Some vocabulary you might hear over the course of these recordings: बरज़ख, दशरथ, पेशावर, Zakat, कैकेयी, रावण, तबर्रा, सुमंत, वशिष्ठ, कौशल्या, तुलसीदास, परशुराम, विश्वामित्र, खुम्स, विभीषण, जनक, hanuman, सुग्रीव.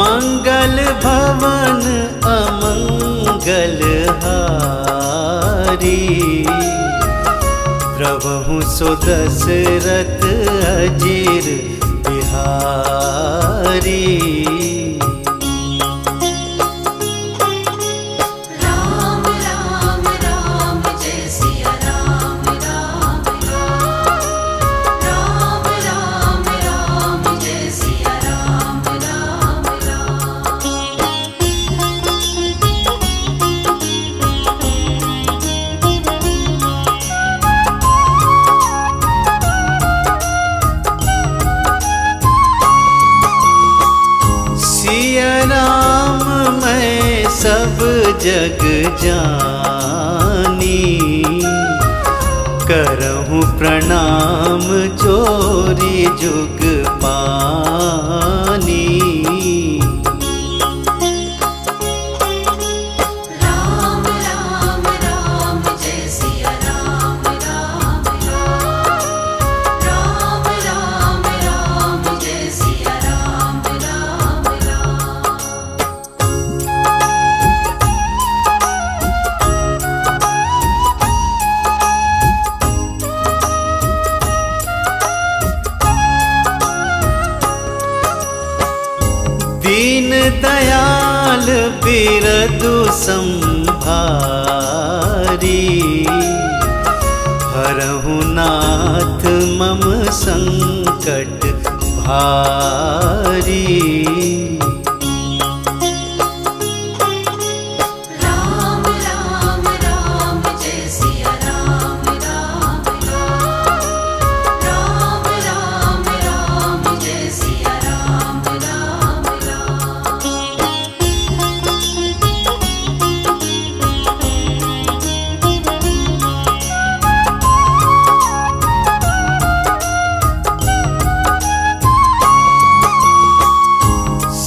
मंगल भवन अमंगल हारी, प्रभु सो दशरथ अजीर बिहारी। सब जग जानी करहूँ प्रणाम जोरी जुग पानी। राम राम राम जय सिया राम राम राम, राम राम राम जय सिया राम राम राम। दीन दयाल बिरदु संभारी, हरहु नाथ मम संकट भारी।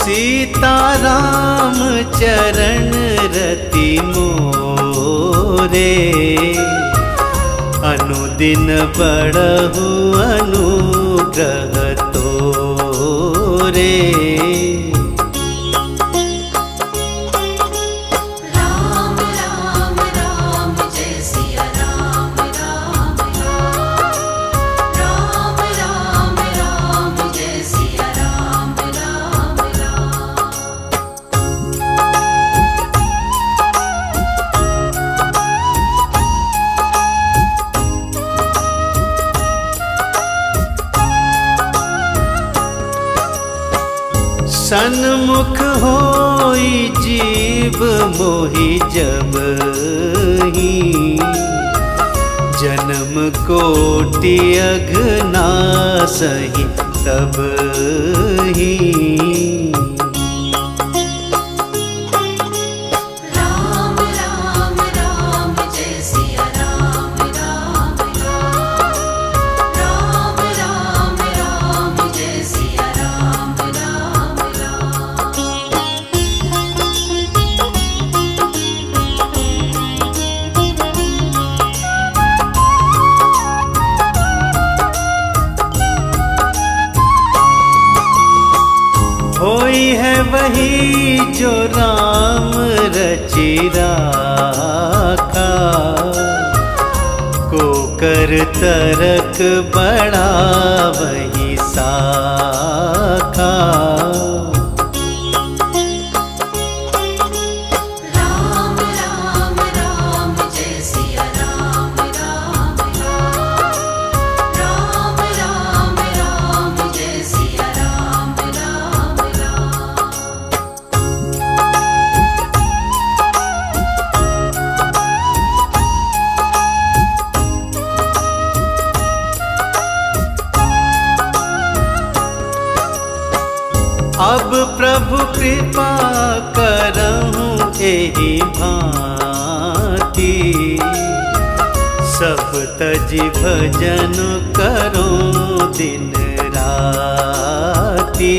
सीताराम चरण रति मोरे, अनुदिन बढ़हु अनुग्रह तोरे। सन्मुख होई जीव मोहि जब ही, जन्म कोटि अघनासहि तब ही। होई है वही जो राम रचि राखा, कोकर तरक बड़ा वही साखा। अब प्रभु कृपा करहूँ एहि भांति, सब तजि भजन करूँ दिन राति।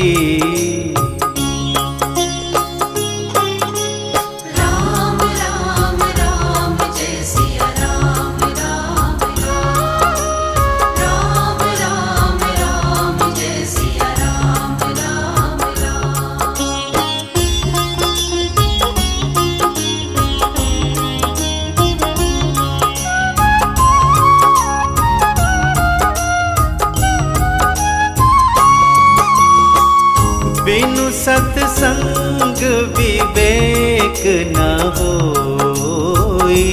बिनु सत्संग विवेक न होई,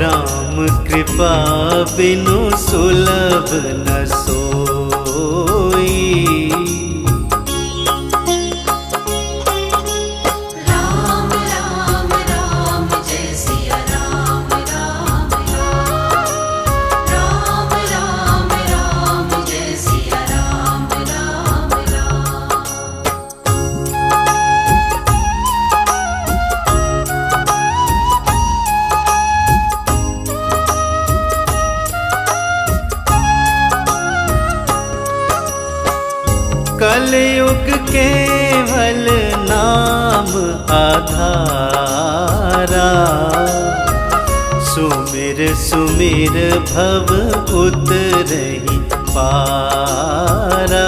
राम कृपा बिनु सुलभ न सोई। कलयुग केवल नाम आधारा, सुमिर सुमिर भव उतरहि पारा।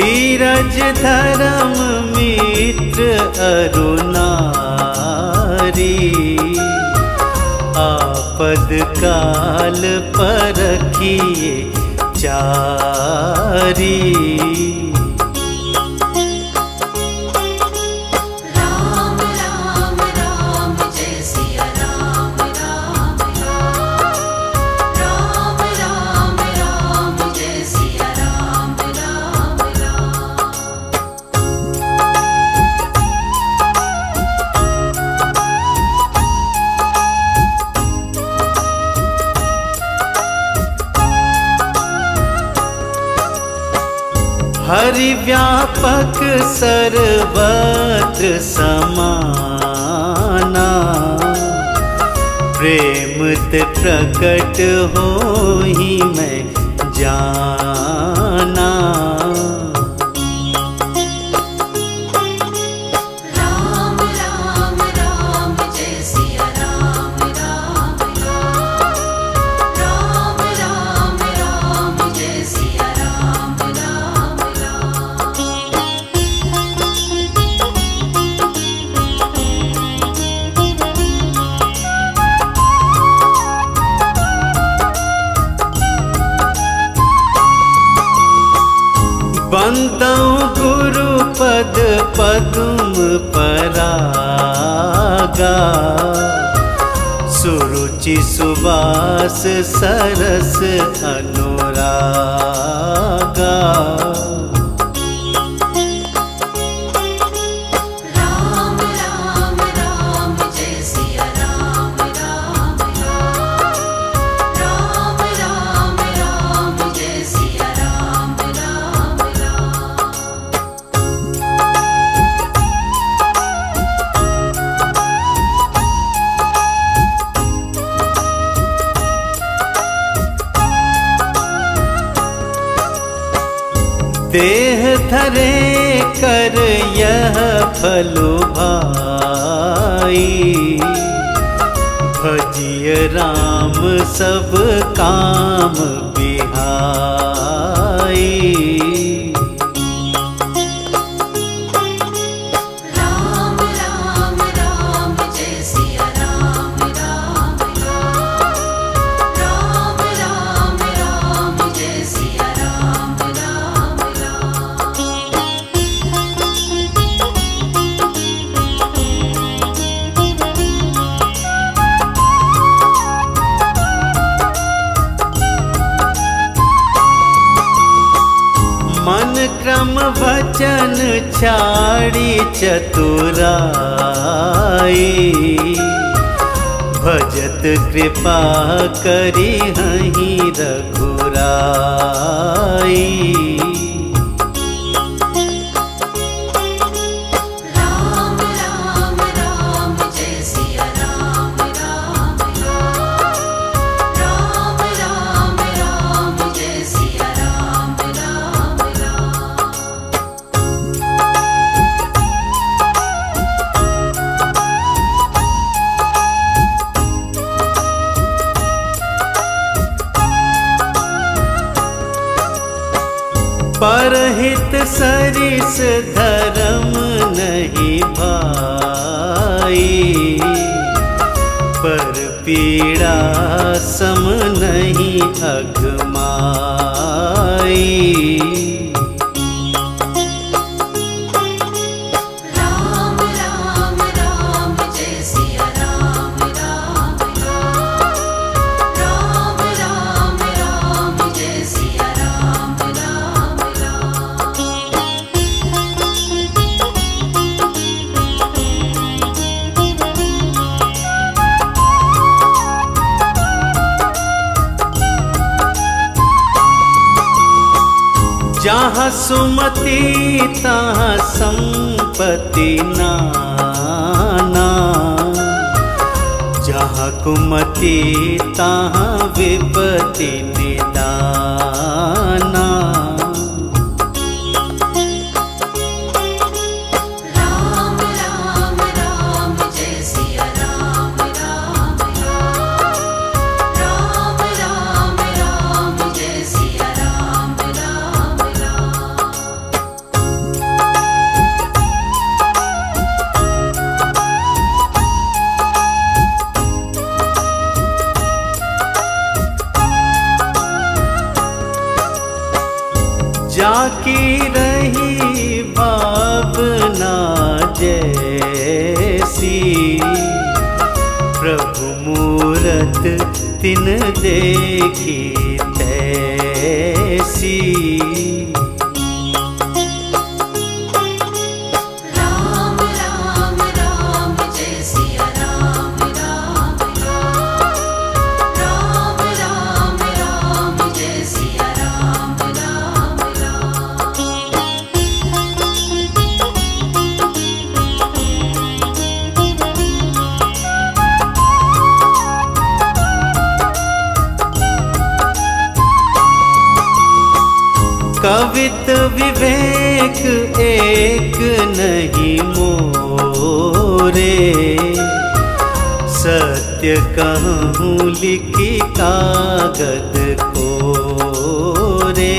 धीरज धर्म मित्र अरुणारी, आपद काल परखिए चारी। हरि व्यापक सर्वत्र समाना, प्रेम ते प्रकट होहि मैं जाना। बंदों गुरु पद पदुम परागा, सुरुचि सुवास सरस अनुरागा। देह धरे कर यह फलो भाई, भजिय राम सब काम बिहाई। क्रम वचन छाड़ी चतुराई, भजत कृपा करी हहीं रघुराई। सरिस धर्म नहीं भाई, पर पीड़ा सम नहीं अगमाई। जहाँ सुमति तहाँ संपत्ति नाना, जहाँ कुमति तहाँ विपत्ति निदाना। जाकी रही भावना जैसी, प्रभु मूरत तिन देखी तैसी। कवित विवेक एक नहीं मोरे, सत्य कहूँ लिखी कागद कोरे।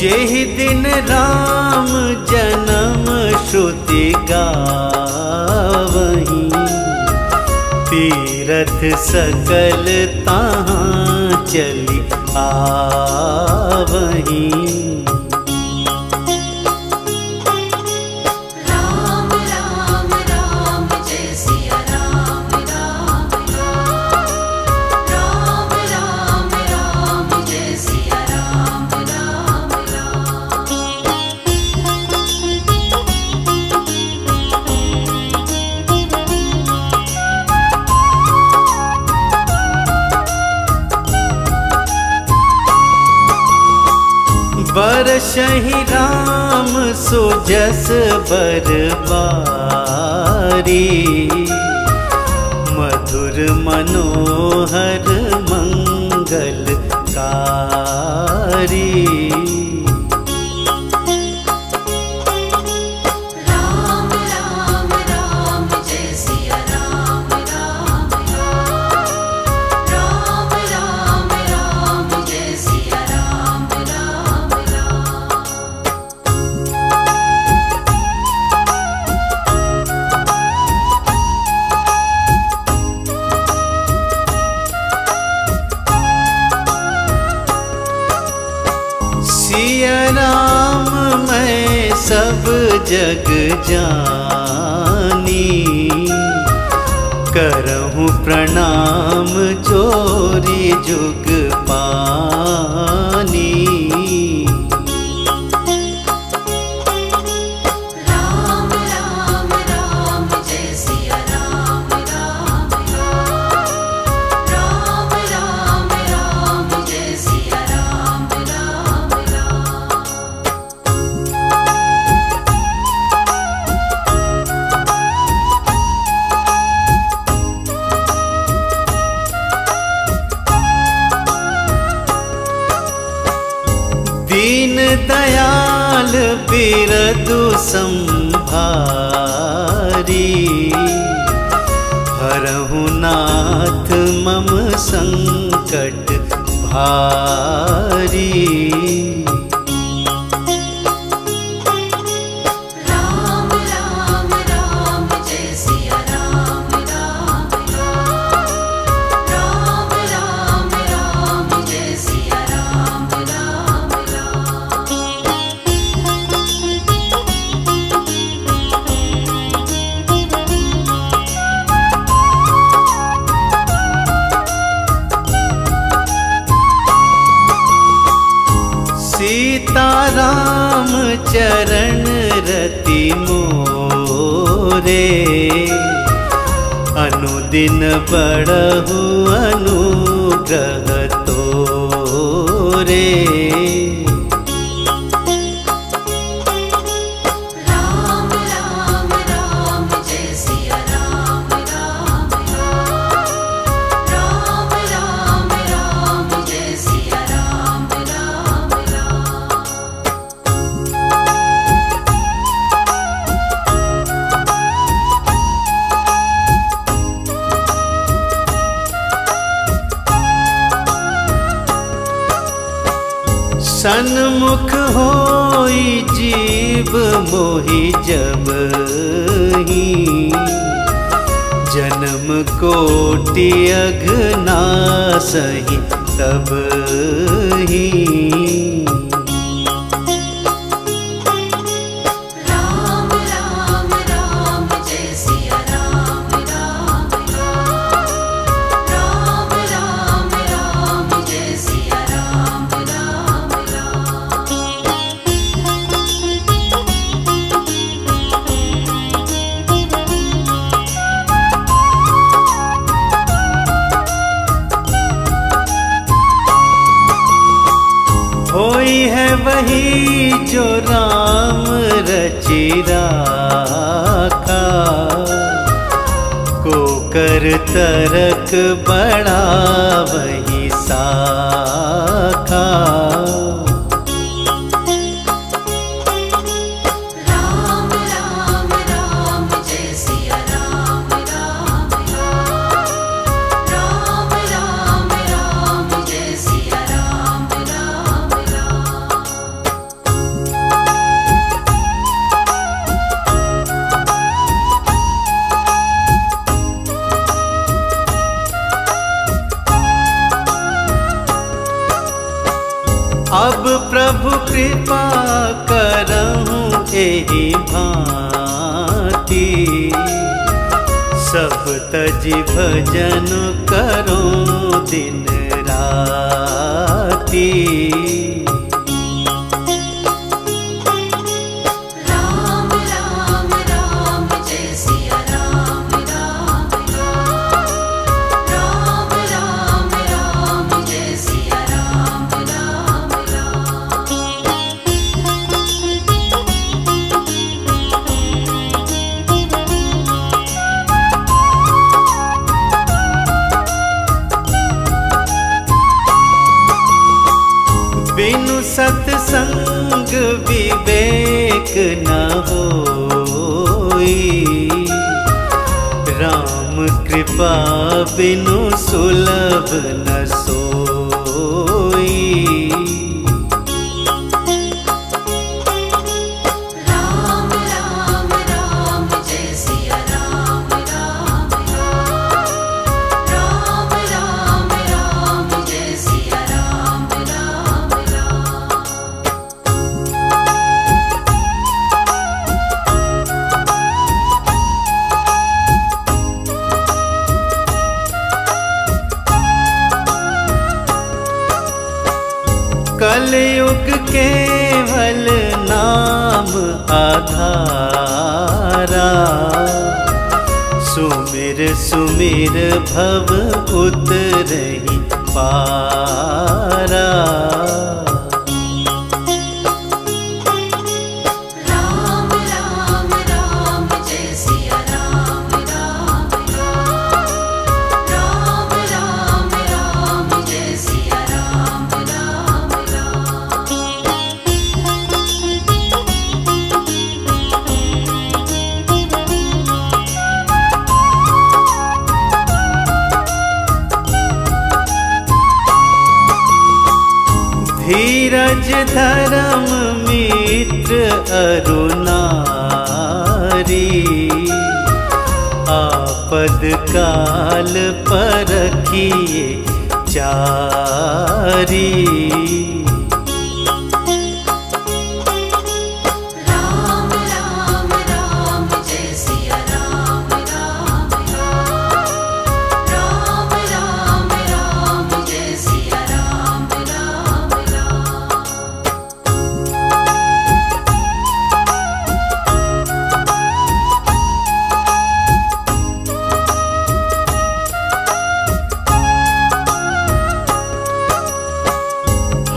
जेहि दिन राम जन्म श्रुति गावहीं, तीरथ सकल तहाँ चली आवहीं। बरसहिं राम सुजस बरबारी, मधुर मनोहर मंगलकारी। सिया राम मैं सब जग जानी, करहूँ प्रणाम जोरी जुग पानी। संभारी हरहु नाथ मम संकट भारी। सीताराम चरण रति मोरे अनुदिन बढ़हु अनुग्रह तोरे। सन्मुख होई जीव मोहि जब ही जन्म कोटि अघनासहि तब ही। वही जो राम रचि राखा कोकर तरक बड़ा वही साखा। अब प्रभु कृपा करहु एहि भांति सब तजि भजन करो दिन राति। बिनु सत्संग विवेक न होई राम कृपा बिनु सुलभ न सोई। कलयुग केवल नाम आधारा सुमिर सुमिर भव उतरहि पारा। धीरज धर्म मित्र अरुणारी, आपद काल पर रखिए चारी।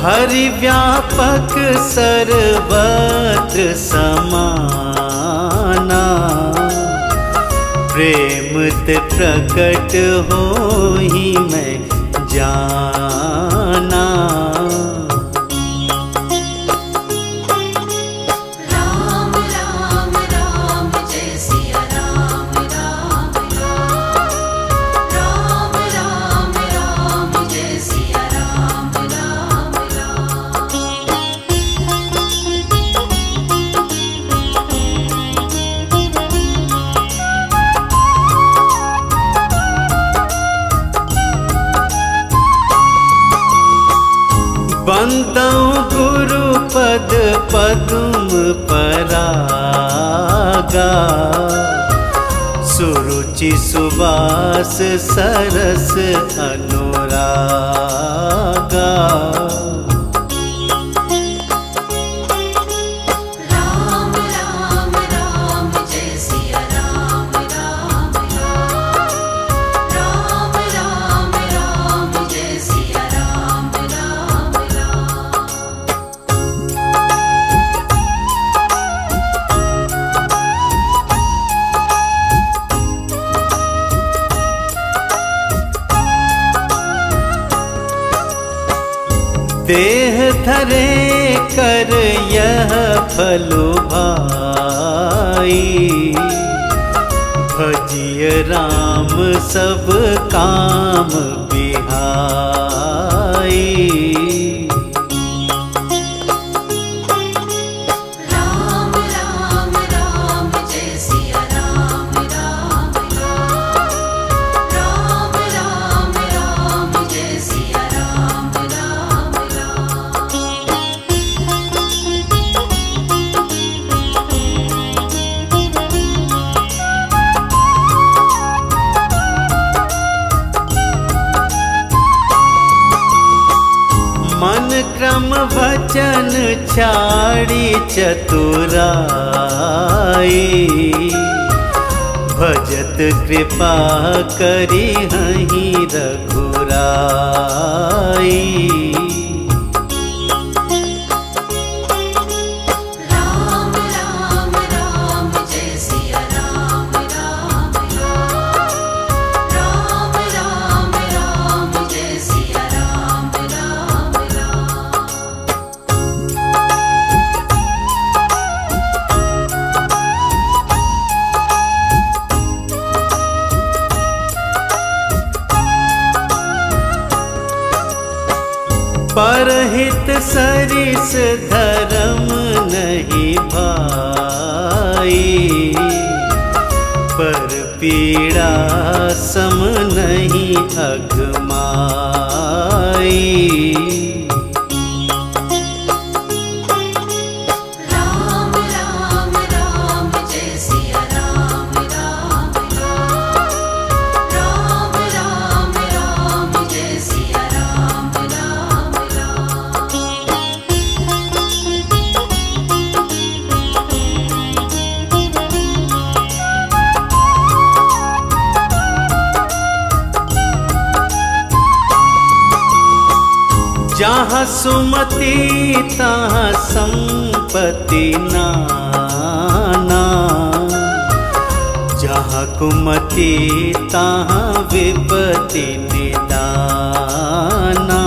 हरि व्यापक सर्वत्र समाना, प्रेम ते प्रकट होहि मैं जाना। बंदों गुरु पद पदुम परागा, सुरुचि सुवास सरस अनुरागा। देह धरे कर यह फलो भाई, भजिय राम सब काम बिहाई। क्रम वचन छाड़ी चतुराई, भजत कृपा करी हहीं रघुराई। परहित सरिस धर्म नहीं भाई, पर पीड़ा सम नहीं अगमाई। जहाँ सुमति तहाँ संपत्ति नाना, जहाँ कुमति तहाँ विपत्ति निदाना।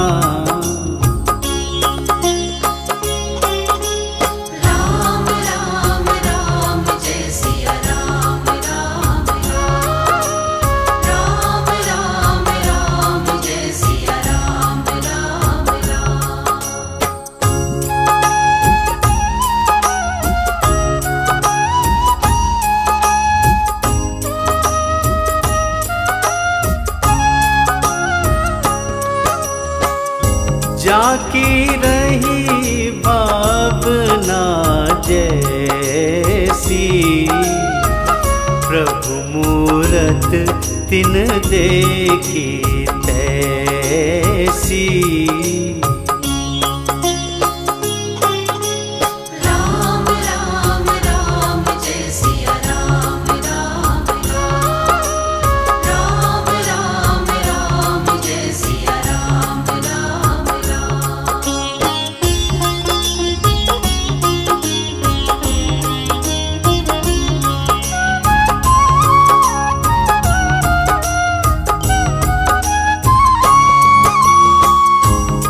की रही भावना जैसी, प्रभु मूरत तिन देखी तैसी।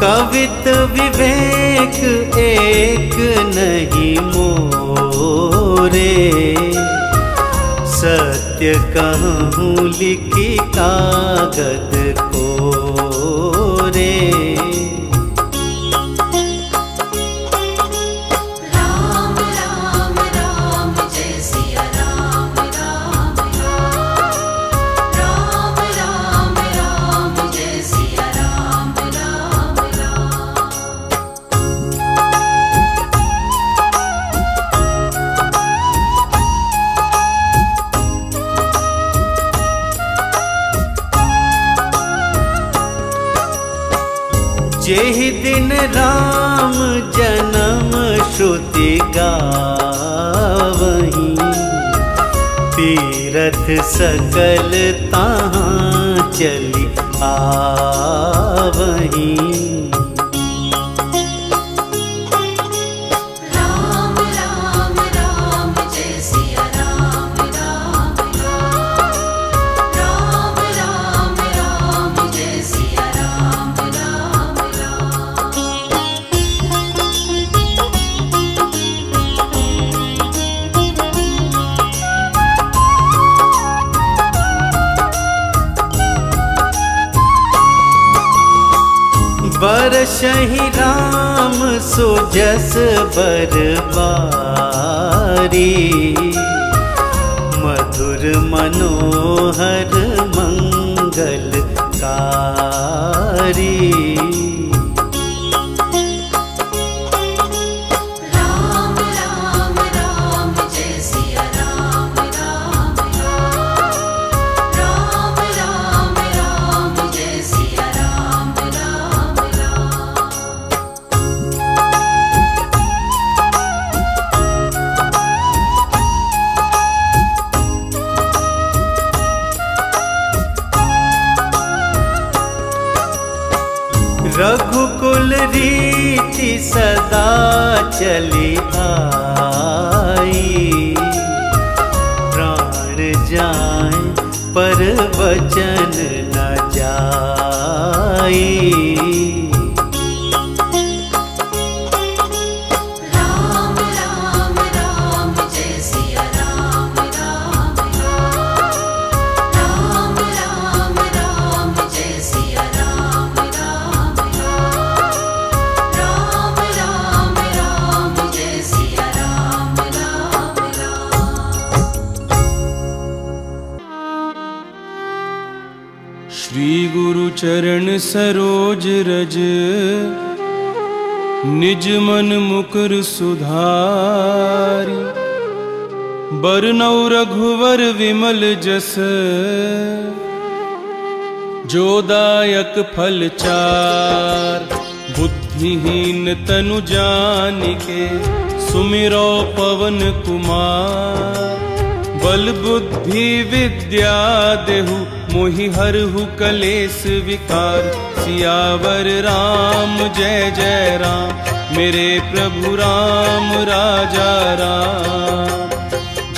कवित विवेक एक नहीं मोरे, सत्य कहूँ लिखी कागद कोरे। जेहि दिन राम जन्म श्रुति गावहीं, तीरथ सकल ताहाँ चली आवहीं। बरसहिं राम सुजस बरबारी, मधुर मनोहर मंगलकारी। रघुकुल रीति सदा चली आई, प्राण जाए पर वचन न जाई। श्री गुरु चरण सरोज रज, निज मन मुकुर सुधारि। बरनउँ रघुवर विमल जस, जो दायक फल चार। बुद्धिहीन तनु जानिके, सुमिरौ पवन कुमार। बल बुद्धि विद्या देहु, मोहि हरहु कलेस विकार। सियावर राम जय जय राम, मेरे प्रभु राम राजा राम।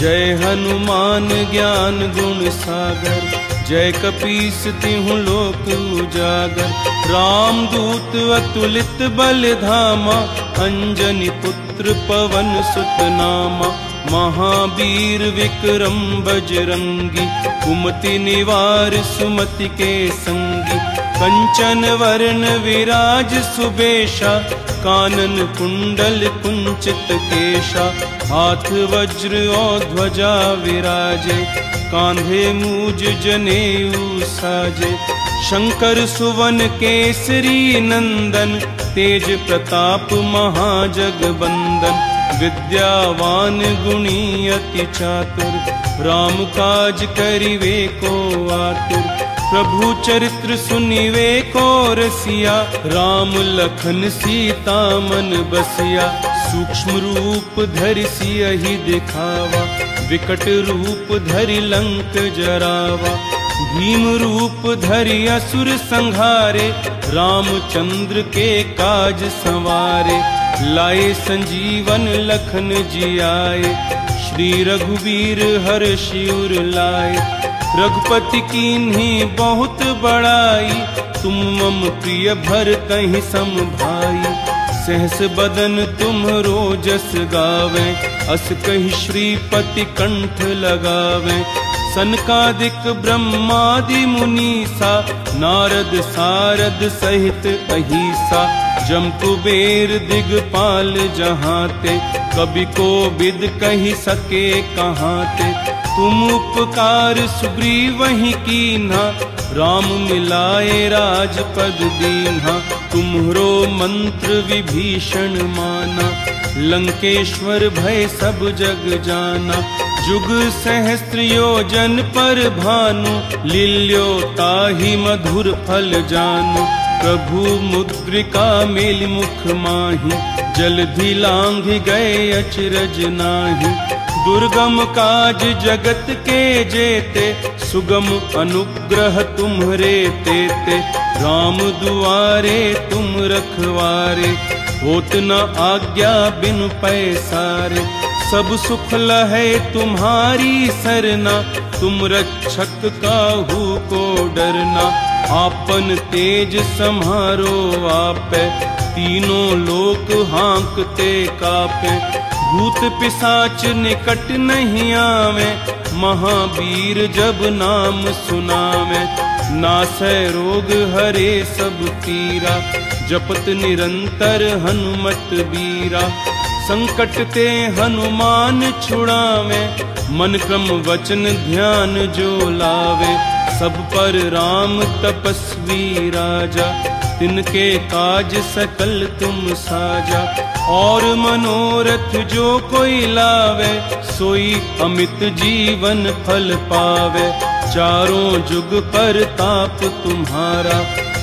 जय हनुमान ज्ञान गुण सागर, जय कपीस तिहुँ लोक उजागर। राम दूत अतुलित बल धामा, अंजनी पुत्र पवन सुत नामा। महावीर विक्रम बजरंगी, कुमति निवार सुमति के संगी। कंचन वरण विराज सुबेशा, कानन कुंडल कुंचित केशा। हाथ वज्र और ध्वजा विराजे, कांधे मूज जनेऊ साजे। शंकर सुवन केसरी नंदन, तेज प्रताप महाजगबंदन, विद्यावान गुणी अति चातुर, राम काज करिवे को आतुर। प्रभु चरित्र सुनिवे को रसिया, राम लखन सीता मन बसिया। सूक्ष्म रूप धरि सियहि दिखावा, विकट रूप धरि लंक जरावा। भीम रूप धरि असुर संहारे, रामचंद्र के काज संवारे। लाए संजीवन लखन जियाए, श्री रघुवीर हर शिउर लाए। रघुपति कीन्ही बहुत बड़ाई, तुम मम प्रिय भरतहि सम भाई। सहस बदन तुम्हरो जस गावें, अस कहि श्रीपति कंठ लगावें। सनकादिक ब्रह्मादि मुनीसा, नारद सारद सहित अहिसा। जम कुबेर दिगपाल जहाँ ते, कवि कोविद कहि सके कहाँ ते। तुम उपकार सुग्रीवहि कीन्हा, राम मिलाए राजपद दीन्हा। तुम्हरो मंत्र विभीषण माना, लंकेश्वर भय सब जग जाना। जुग सहस्त्र योजन पर भानु, लील्यो ताहि मधुर फल जानु। प्रभु मुद्रिका मेलि मुख माहि, जलधि लांघि गए अचरज नाहि। दुर्गम काज जगत के जेते, सुगम अनुग्रह तुम्हरे तेते। राम दुआरे तुम रखवारे, होत न आज्ञा बिनु पैसारे। सब सुख लहे तुम्हारी सरना, तुम रक्षक काहू को डरना। आपन तेज सम्हारो आपे, तीनों लोक हाँकते कापे। भूत पिशाच निकट नहीं आवे, महावीर जब नाम सुनावे। नासै रोग हरे सब पीरा, जपत निरंतर हनुमत बीरा। संकट ते हनुमान छुड़ावे, मन क्रम वचन ध्यान जो लावे। सब पर राम तपस्वी राजा, तिनके काज सकल तुम साजा। और मनोरथ जो कोई लावे, सोई अमित जीवन फल पावे। चारों जुग पर ताप तुम्हारा,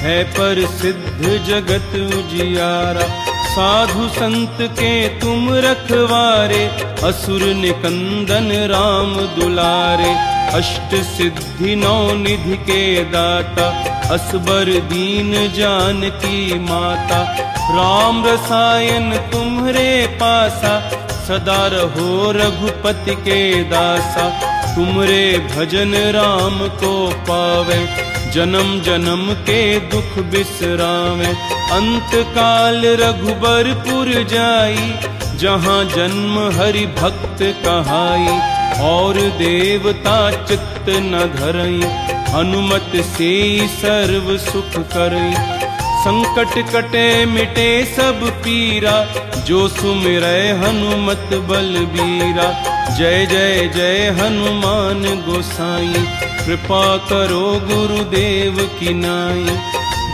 है पर सिद्ध जगत उजियारा। साधु संत के तुम रखवारे, असुर निकंदन राम दुलारे। अष्ट सिद्धि नौ निधि के दाता, असबर दीन जानकी माता। राम रसायन तुम्हरे पासा, सदा रहो रघुपति के दासा। तुम्हरे भजन राम को पावे, जन्म जन्म के दुख बिसरावे। अंत काल रघुबरपुर जाई, जहाँ जन्म हरि भक्त कहाई। और देवता चित्त न धरई, हनुमत से सर्व सुख करई। संकट कटे मिटे सब पीरा, जो सुमिरै हनुमत बलबीरा। जय जय जय हनुमान गोसाई, कृपा करो गुरुदेव की नाई।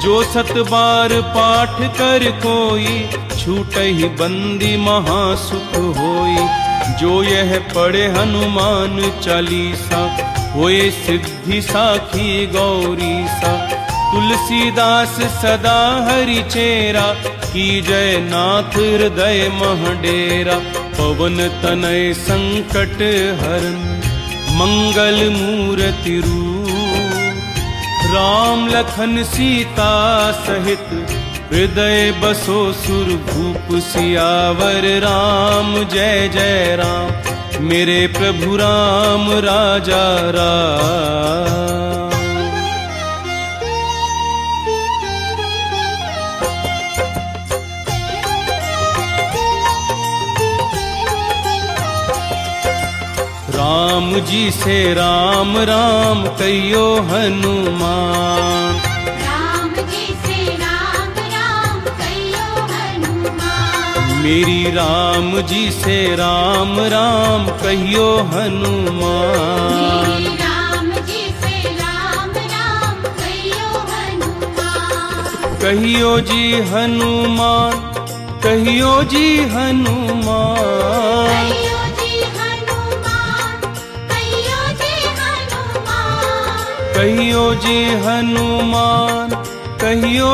जो सत बार पाठ कर कोई, छूटहि बंदी महा सुख होई। जो यह पढ़े हनुमान चालीसा, होए सिद्धि साखी गौरी सा। तुलसीदास सदा हरि चेरा, की जय नाथ हृदय मह डेरा। पवन तनय संकट हरन, मंगल मूर्ति रूप। राम लखन सीता सहित, हृदय बसो सुर भूप। सियावर राम जय जय राम, मेरे प्रभु राम राजा राम। राम जी से राम राम कहियो हनुमान, राम जी से राम राम कहियो हनुमान। मेरी राम जी से राम राम कहियो हनुमान, मेरी राम जी से राम राम कहियो हनुमान। कहियो जी हनुमान कहियो जी हनुमान कहियो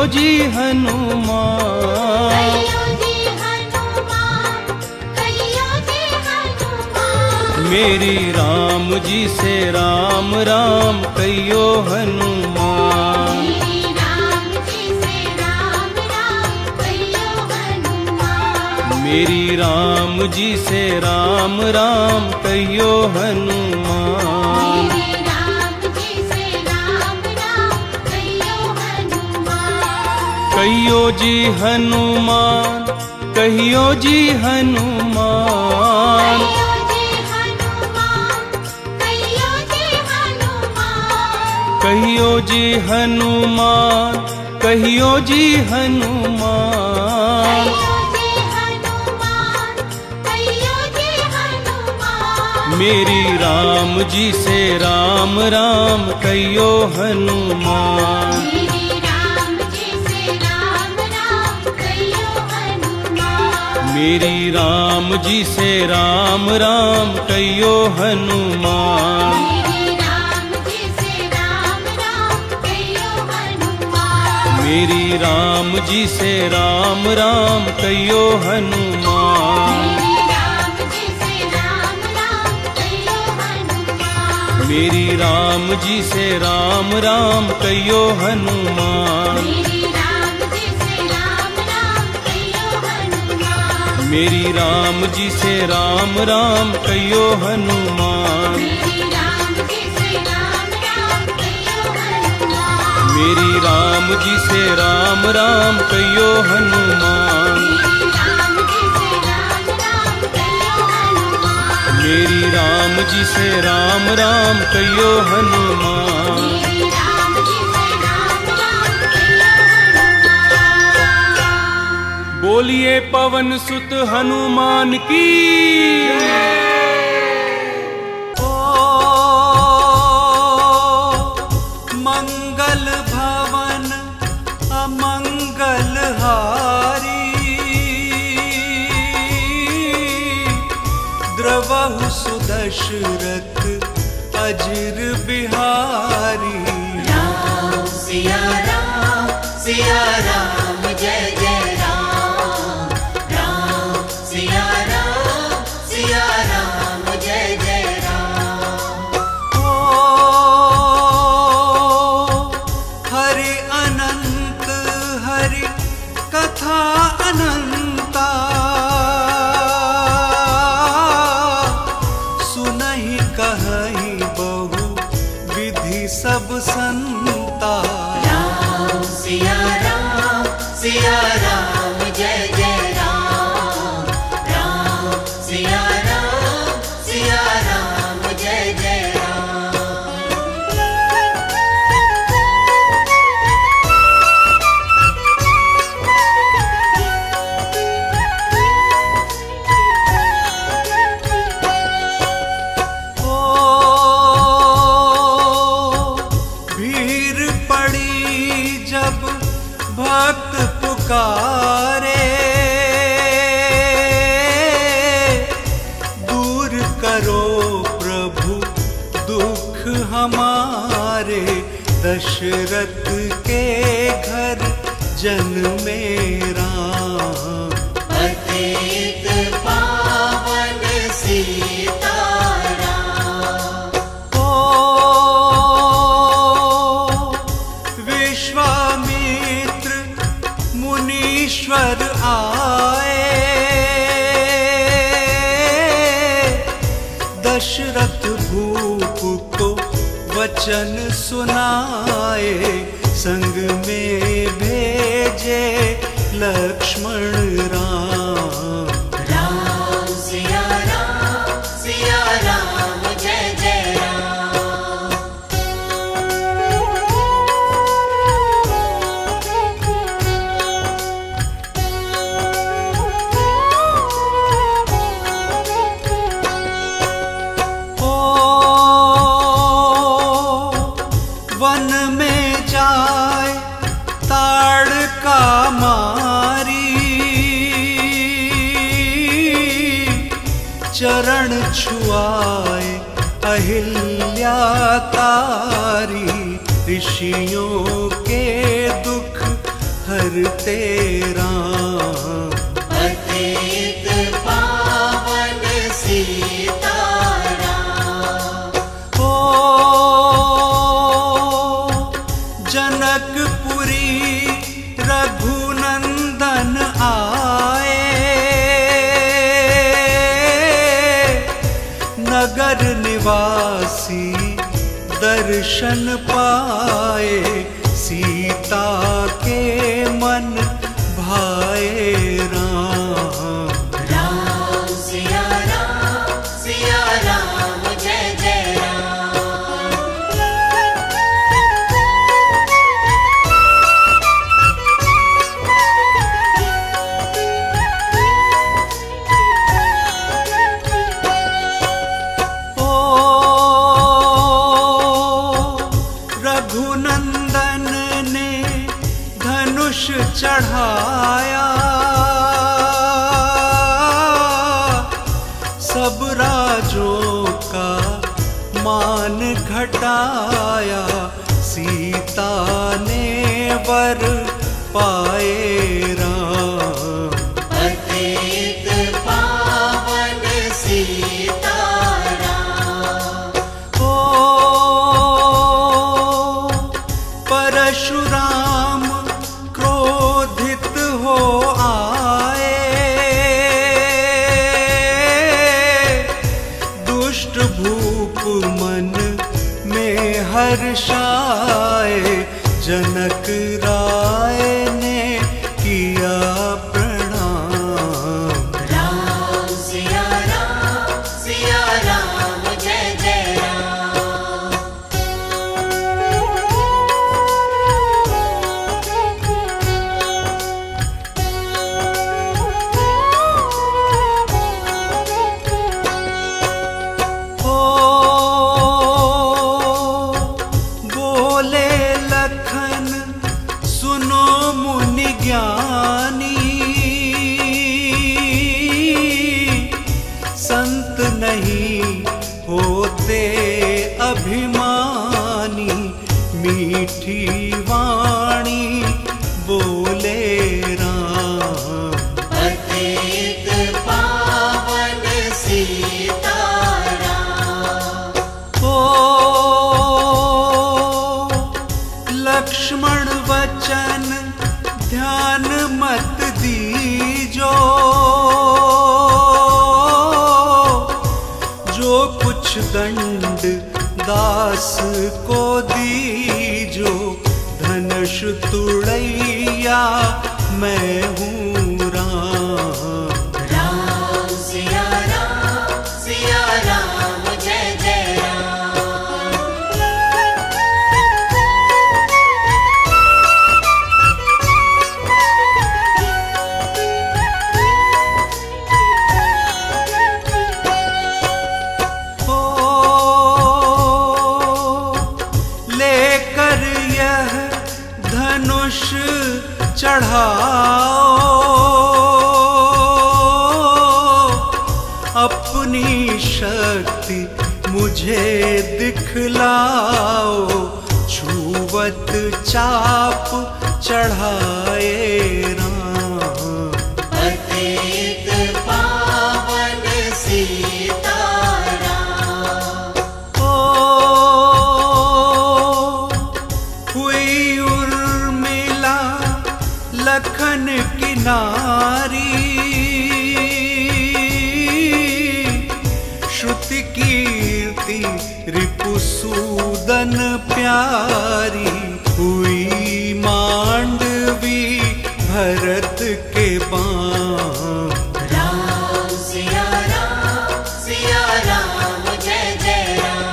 जी हनुमान मेरी राम जी से राम राम कहियो हनुमान मेरी राम जी से राम राम कहियो हनुमान कहियो जी हनुमान कहियो जी हनुमान कहियो जी हनुमान कहियो जी हनुमान मेरी राम जी से राम राम कहियो हनुमान मेरी राम जी से राम राम कहियो हनुमान मेरी राम जी से राम राम कहियो हनुमान मेरी राम जी से राम राम कहियो हनुमान मेरी राम जी से राम राम कहियो हनुमान मेरी राम जी से राम राम कहियो हनुमान मेरी राम जी से राम राम कहियो हनुमान बोलिए पवन सुत हनुमान की दशरथ अजिर बिहारी राम सिया राम जय जय राम सिया राम जय जय राम ओ हरि अनंत हरि कथा अनंता सब संता सिया राम जय जय राम सिया राम जय जय दूर करो प्रभु दुख हमारे दशरथ के घर जन्मे राम पतित पावन सीता राम ओ विश्वामित्र मुनीश्वर आए दशरथ भूप को वचन सुनाए संग में भेजे लक्ष्मण राम सिया राम जय जय राम अहिल्याकारी ऋषियों के दुख हरते राम। पतित पावन सीताराम। ओ जनकपुरी रघुनंदन आए, नगर निवासी दर्शन पाए, सीता के मन भाए राम। राम सिया राम जय जय राम। ओ रघुनंदन ने धनुष चढ़ाया, सब राजों का मान घटाया, सीता ने वर पाए राम। पतित पावन सीताराम। ओ परशुराम क्रोधित हो भूप मन में हर्षाए, जनक राय ने किया प्रणाम। राम सिया राम जय जय अभिमानी, मीठी वाणी बोले राम। पतित पावन सीताराम। ओ लक्ष्मण वचन ध्यान मत दीजो, जो कुछ दंड दास को दीजो, धनुष तुड़ैया मैं हूँ राम। राम सिया राम जय जय चढ़ाओ, अपनी शक्ति मुझे दिखलाओ, छुवत चाप चढ़ाए राम। पतित पावन सीताराम। ओ हुई उर्मिला लखन किनारी, श्रुति कीर्ति रिपुसूदन प्यारी, हुई मांडवी भरत के बाम। राम सिया राम जय जय राम।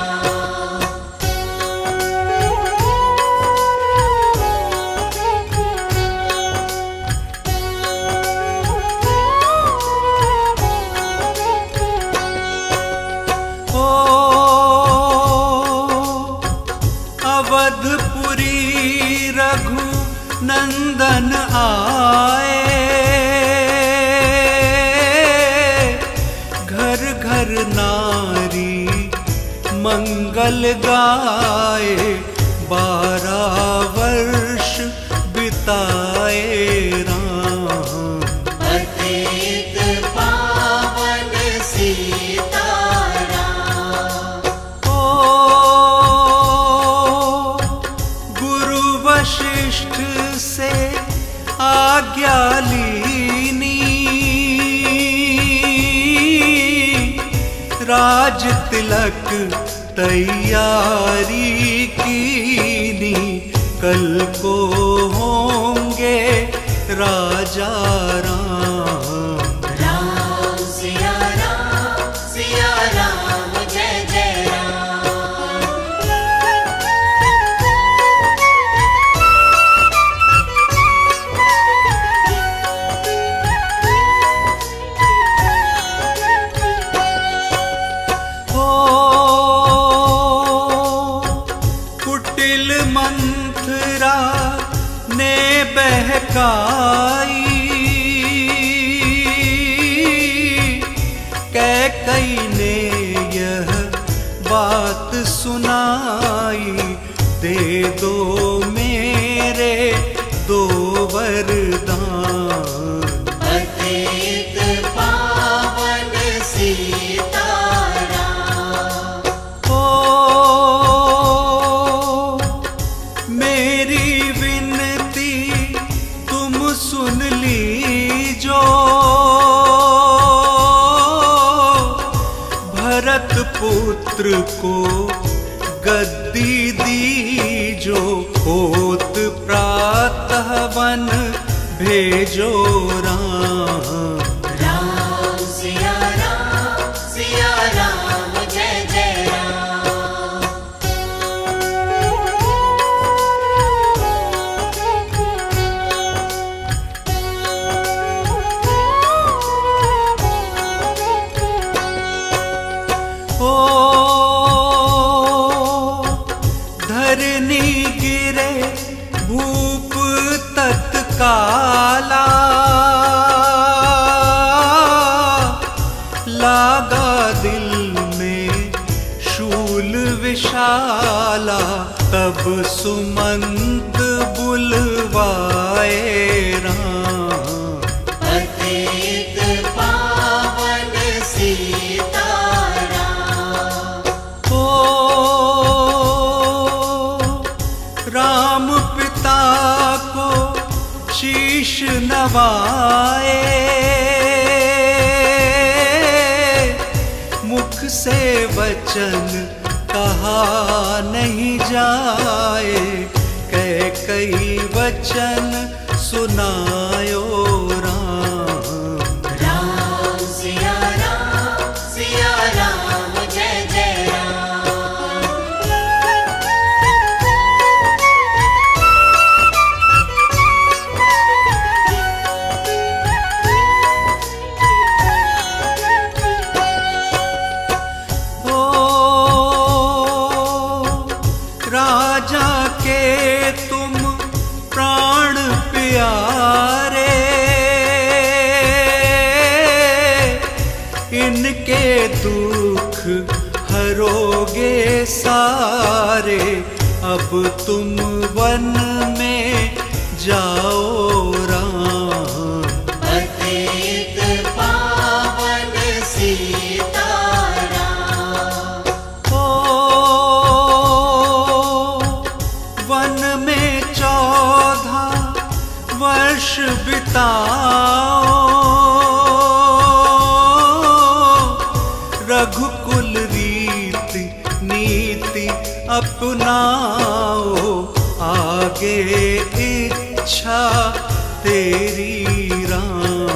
अवधपुरी रघुनंदन आए, मंगल गाए, 12 वर्ष बिताए राम। पतित पावन सीताराम, ओ गुरु वशिष्ठ से आज्ञा लीनी, राज तिलक तैयारी कीनी, कल को होंगे राजा राम। राम सिया राम, सिया राम जय जय कैकेयी ने यह बात सुनाई, दे दो मेरे 2 वरदान। पतित पावन सीताराम, ओ मेरी विनती तुम सुन लीजो, भरत पुत्र को गद्दी दीजो, होत प्रातः वन भेजो राम। राम सिया राम जय जय राम। धरनी गिरे भूप तत्काला, लागा दिल में शूल विशाला, तब सुमंत बुलवाए राम। पतित पावन सीताराम, ओ राम पिता को शीश नवाए, मुख से वचन कहा नहीं जाए, कैकेयी वचन सुनायो राम। राम सिया राम जय जय राम। राजा के तुम प्राण प्यारे, इनके दुख हरोगे सारे, अब तुम वन में जाओ राम। पतित पावन सीताराम, ओ वन में 14 वर्ष बिताओ, रघुकुल रीति नीति अपनाओ, आगे इच्छा तेरी राम।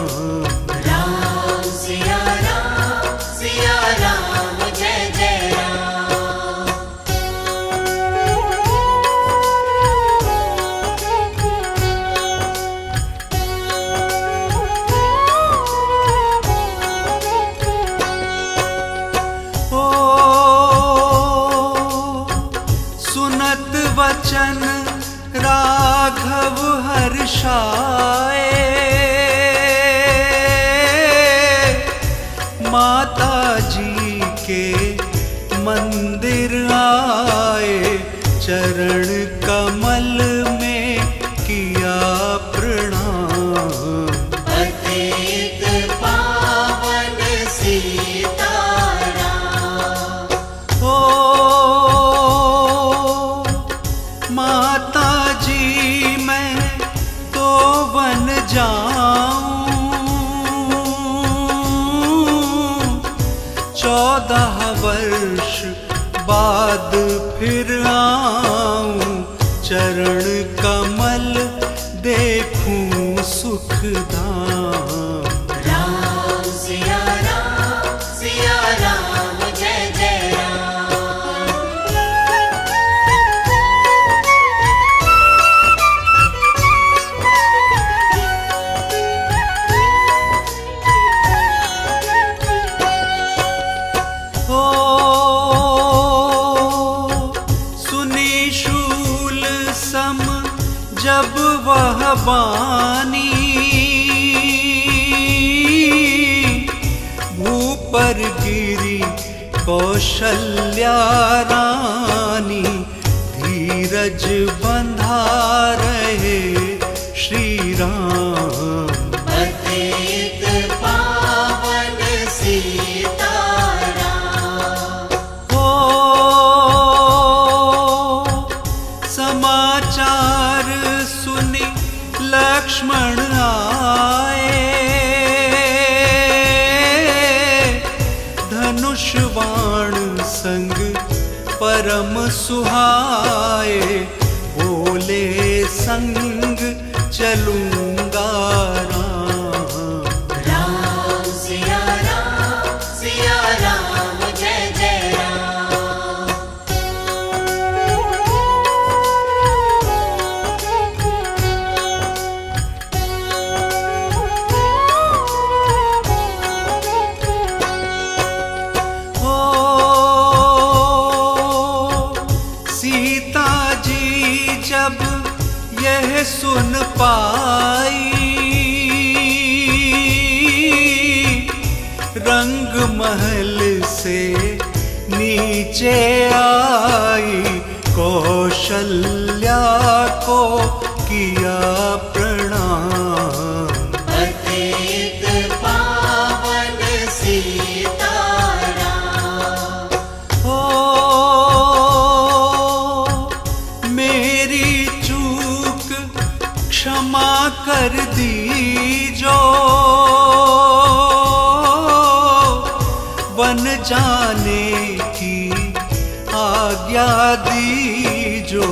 राम सिया राम जय जय राम। ओ सुनत वचन राघव हर्षाए, मंदिर आए, चरण कमल में किया प्रणाम। अतीत पावन सीताराम। ओ माता जी मैं तो वन जाऊं, 14 वर्ष बाद फिर आऊं, चरण कमल देखूं सुखदाम। राम सिया राम जय जय राम। सुनी शूल सम जब वह बानी, भूपर गिरी कौशल्या रानी, धीरज बंधा रहे श्री राम। पतित पावन सीताराम। ओ समाचार सुनी लक्ष्मण आए, धनुष बाण संग परम सुहाए, बोले संग चलूंगा राम। राम सिया राम जय जय राम। सीता जी जब यह सुन पाई, रंग महल से नीचे आई, कौशल्या को किया प्रणाम। पतित पावन सीताराम। मेरी चूक क्षमा कर दीजो, वन जाने की आज्ञा दीजो,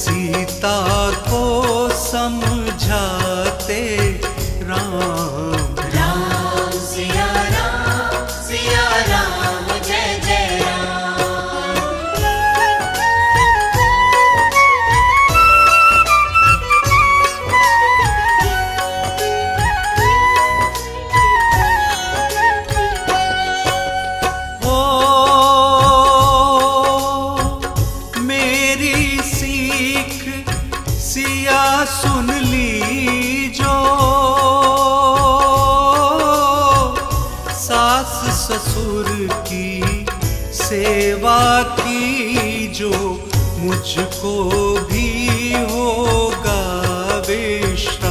सीता को समझाते राम। राम सिया राम जय जय राम। मेरी सीख सिया सुन लीजो, सास ससुर की सेवा कीजो, मुझको भी होगा विश्राम।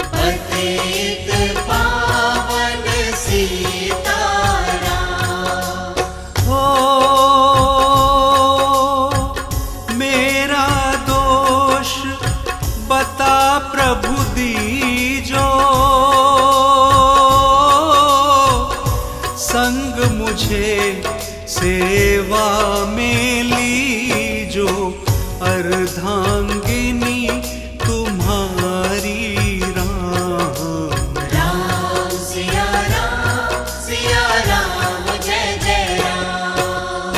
पतित पावन सीताराम। मेरा दोष बता प्रभु दीजो, संग मुझे सेवा में लीजो, अर्धांगिनी तुम्हारी राम। राम सिया राम जय जय राम।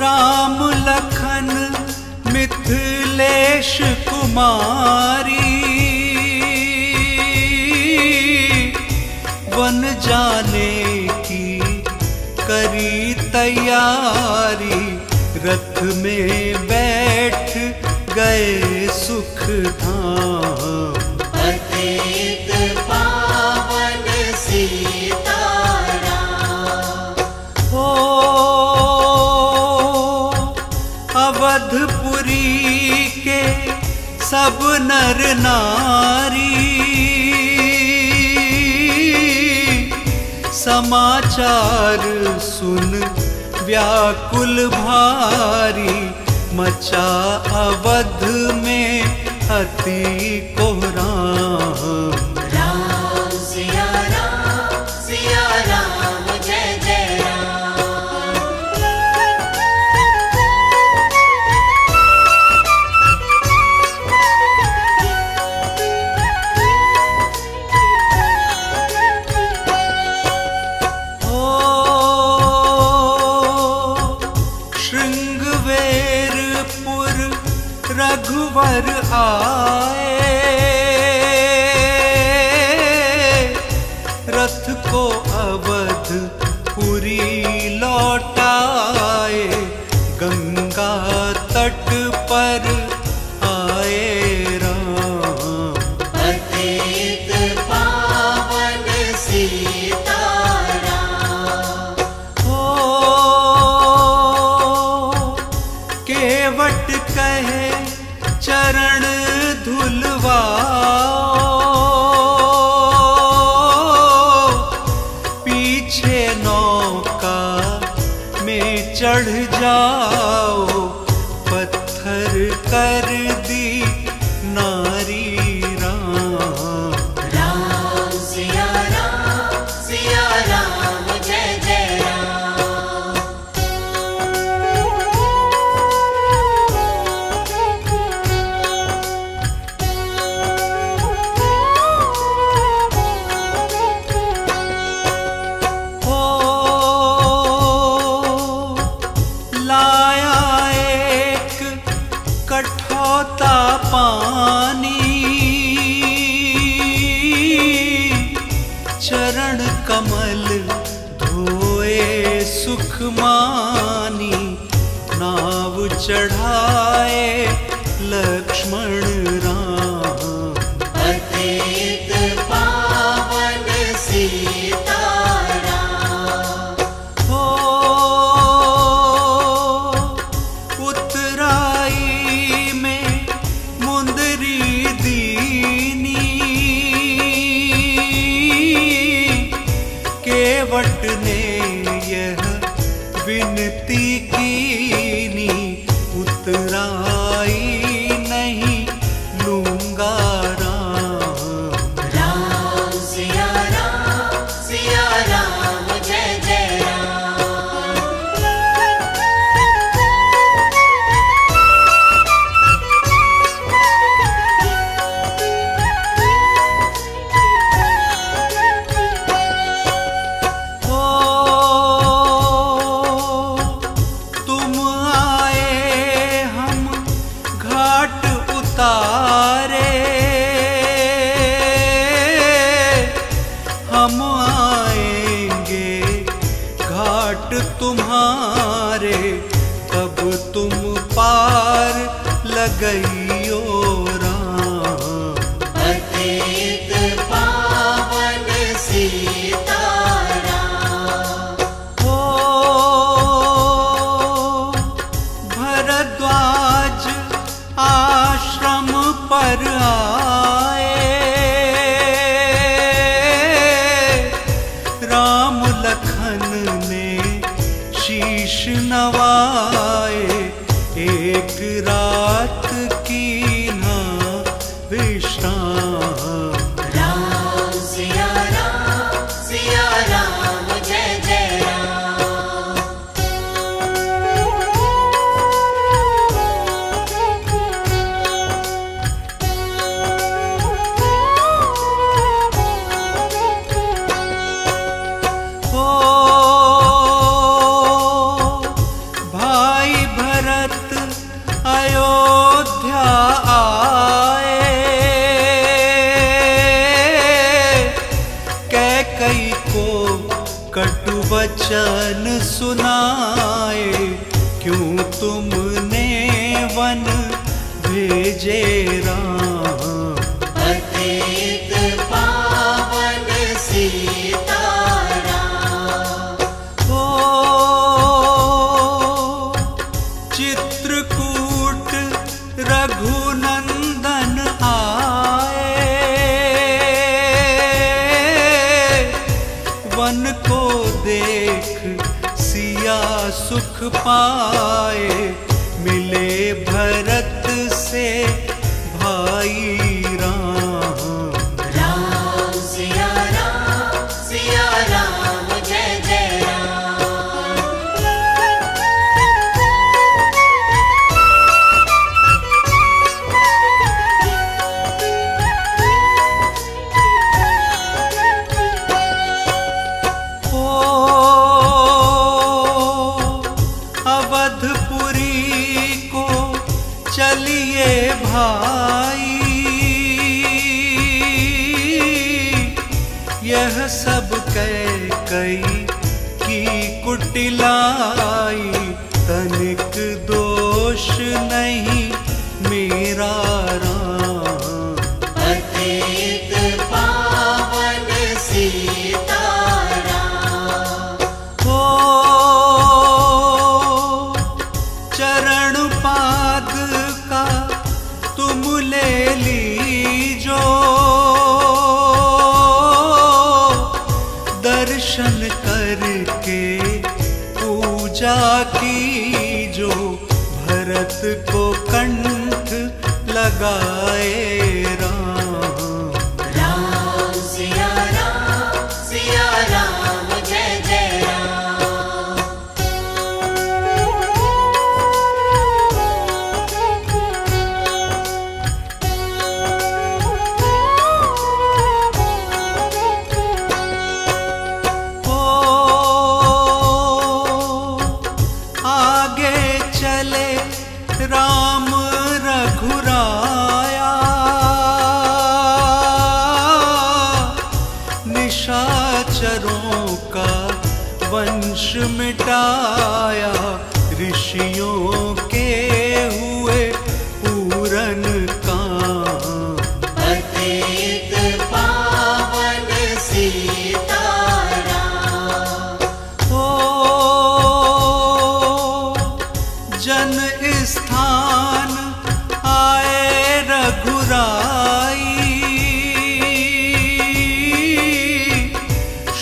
राम लखन मिथिलेश कुमारी, वन जाने की करी तैयारी, रथ में बैठ गए सुख धाम। पतित पावन सीताराम, ओ अवधपुरी के सब नर नारी, समाचार सुन व्याकुल भारी, मचा अवध में अति कोहराम। राम सिया राम, सिया राम जय जय रघुवर आए, रथ को अवधपुरी लौटाए, गंगा तट पर आए राम। पतित पावन सीताराम, ओ केवट कहे चरण धुलवा, पीछे नौका में चढ़ जाओ, पत्थर कर दी नारी राम। राम सिया राम जय जय राम। कठौता पानी चरण कमल धोए सुखमानी, नाव चढ़ाए लक्ष्मण राम। पतित पावन सीताराम, ओ उतराई केवट ने यह विनती कीनी, उतराई नहीं लूंगा राम। राम सिया राम जय जय राम। हम आएंगे घाट तुम्हारे, तब तुम पार लगइयो राम। पतित पावन सीताराम, ओ भरद्वाज आश्रम पर आए, राम लखन ने शीश नवाए, एक रात की ना विश्राम। राम सिया राम जय जय राम। अयोध्या आए, कैकेयी को कटु वचन सुना जय राम। पतित पावन सीताराम, ओ चित्रकूट रघुनंदन आए, वन को देख सिया सुख पाए, मिले भरत से भाई राम। राम सिया राम, सिया राम जय जय राम। ओ अवधपुरी को चलिए भाई, यह सब कैकई की कुटिलाई, तनिक दोष नहीं मेरा राम। पतित पावन सीताराम, ओ चरण पाद का तुम ले लीजो, दर्शन करके पूजा कीजो, भरत को कंठ लगाए राम। राम सिया राम जय जय राम। ओ आगे चले राम रघुराया, निशाचरों का वंश मिटाया, ऋषियों के हुए पूरन काम। पतित पावन सीताराम, ओ जन स्थान आए रघुराई,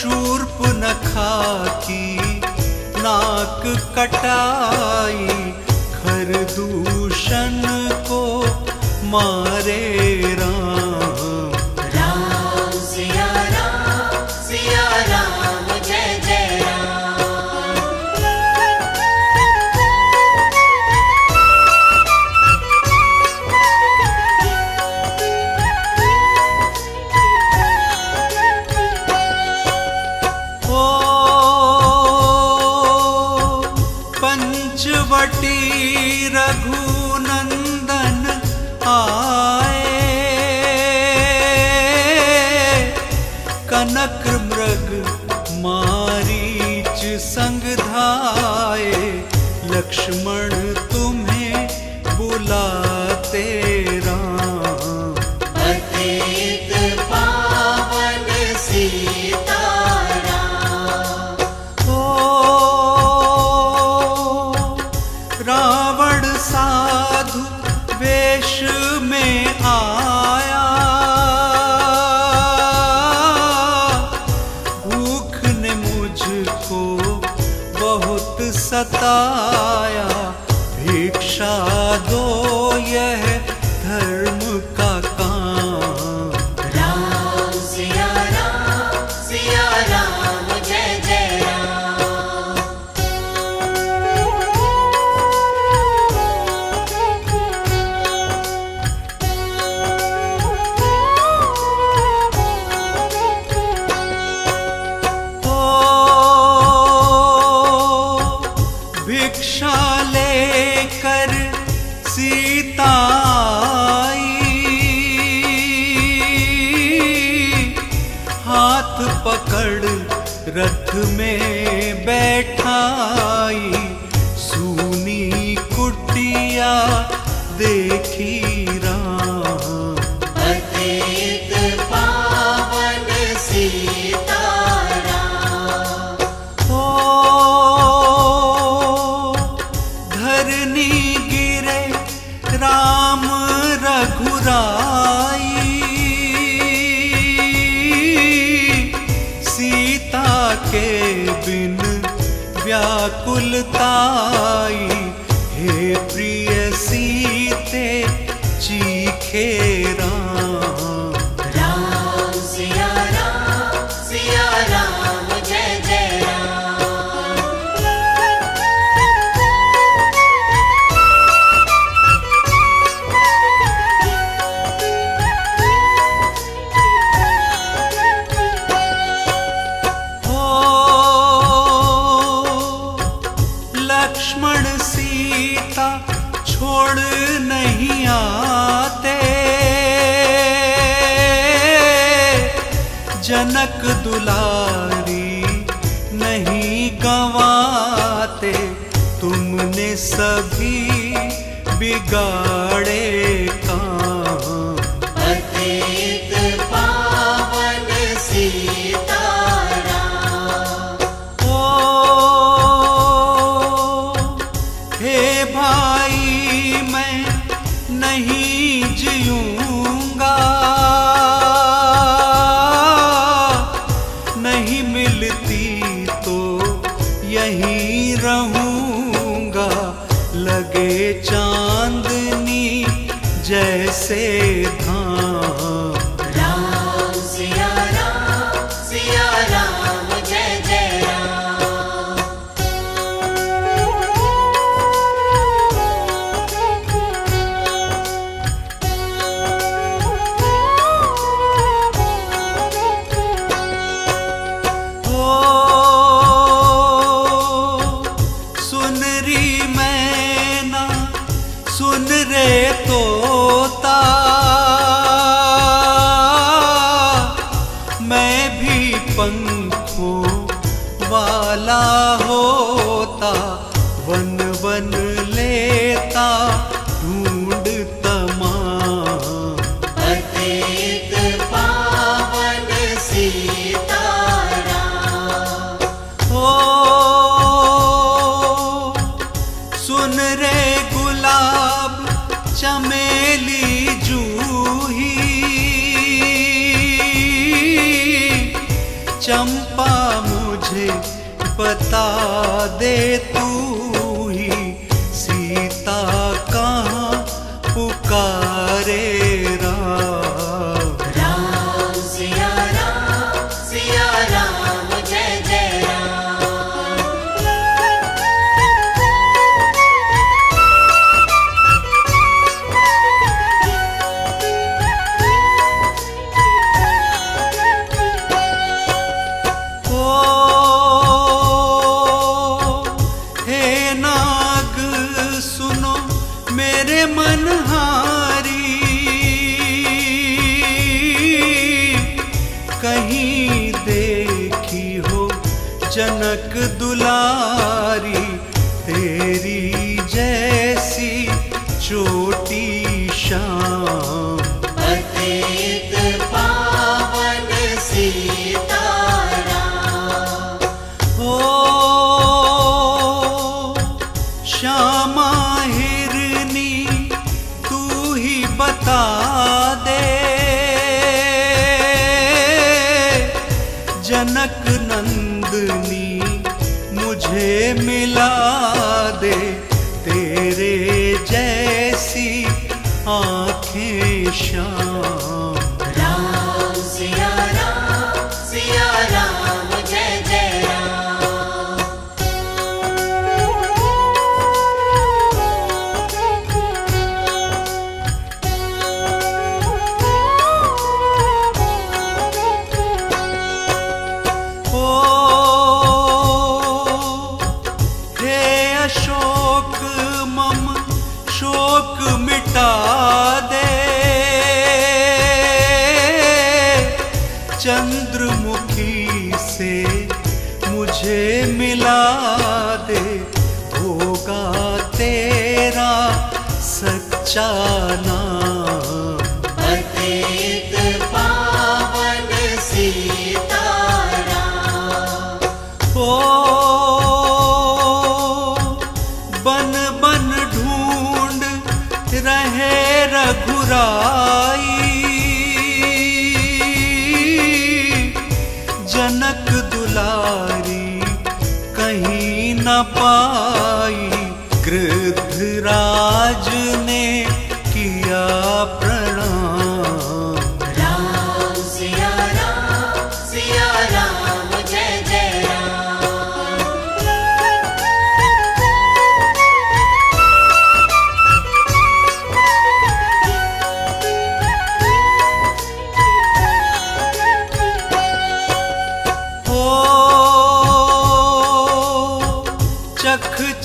शूर्पनखा की नाक कटाई, खर दूषण को मारे राम। राम सिया राम जय जय राम। ओ पंचवटी रघुनंदन आए, कनक मृग मारीच संग धाए, लक्ष्मण तुम्हें बुलाते राम। पतित पावन सीताराम, ओ रावण साधु वेश में आया, भूख ने मुझको बहुत सताया, भिक्षा दो यह धर्म का काम। राम सिया राम जय जय राम। ओ भिक्षा लेकर सीता आई, हाथ पकड़ रथ में बैठाई, सूनी कुटिया देखी लक्ष्मण सीता छोड़ नहीं आते, जनक दुलारी नहीं गंवाते। तुमने सभी बिगाड़े काम। पतित पावन सीता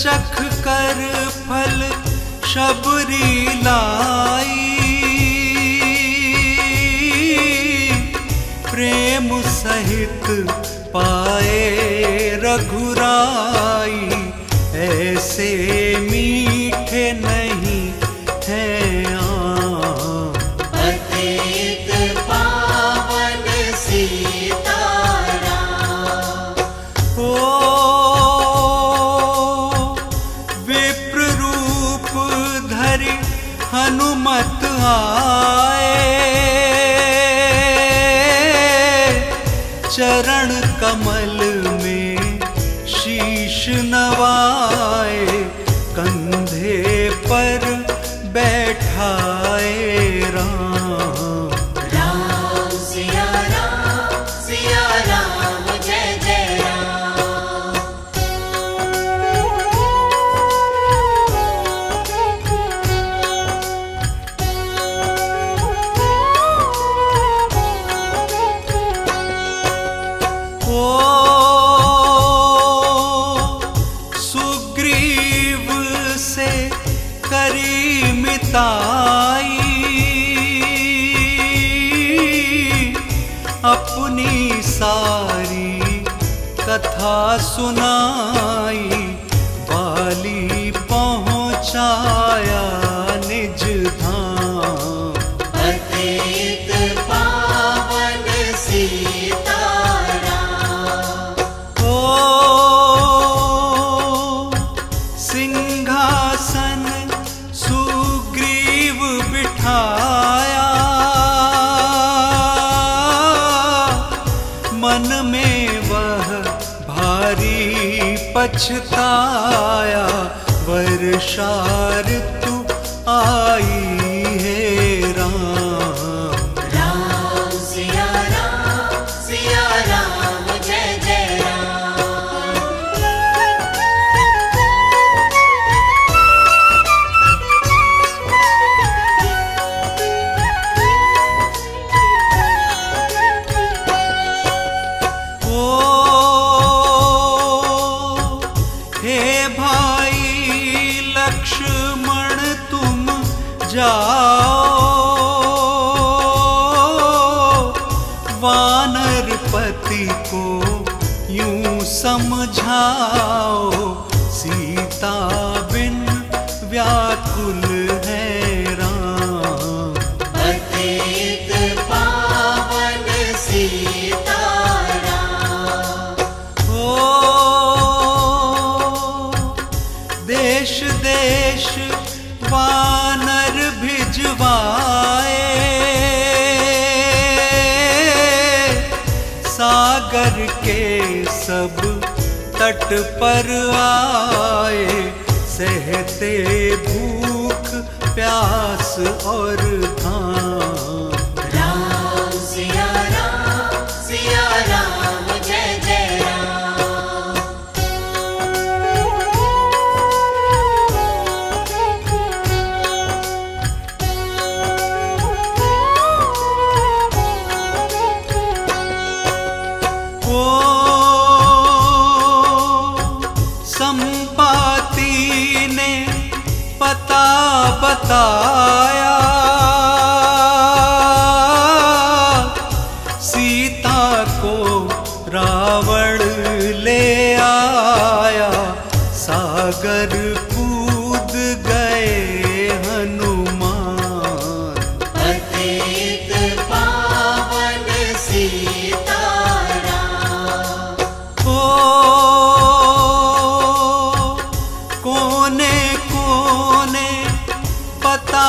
चख कर फल शबरी लाई, प्रेम सहित पाए रघुराई। ऐसे मीठे नहीं है पतित पावन सीताराम। ओ विप्र रूप धरि हनुमत आए, चरण कमल में शीश नवाए, कंधे पर बैठाए राम। राम सिया राम जय जय राम। ओ करी मिताई, अपनी सारी कथा सुनाई, बाली पहुँचाया निज धाम। पतित पावन सीताराम। ओ सिंहासन मन में वह भारी पछताया, वर्षा ऋतु आई है राम। राम सिया राम जय जय लक्ष्मण तुम जाओ, वानरपति को यूं समझाओ, सीता बिन व्याकुल है राम। पतित पावन सीताराम। ओ देश देश वानर भिजवाए, सागर के सब तट पर आए, सहते भूख प्यास और धाम। राम सिया राम जय जय राम। संपाति ने पता बताया, सीता को रावण ले आया, सागर कूद गए हनुमान। पतित पावन सीताराम। ओ पता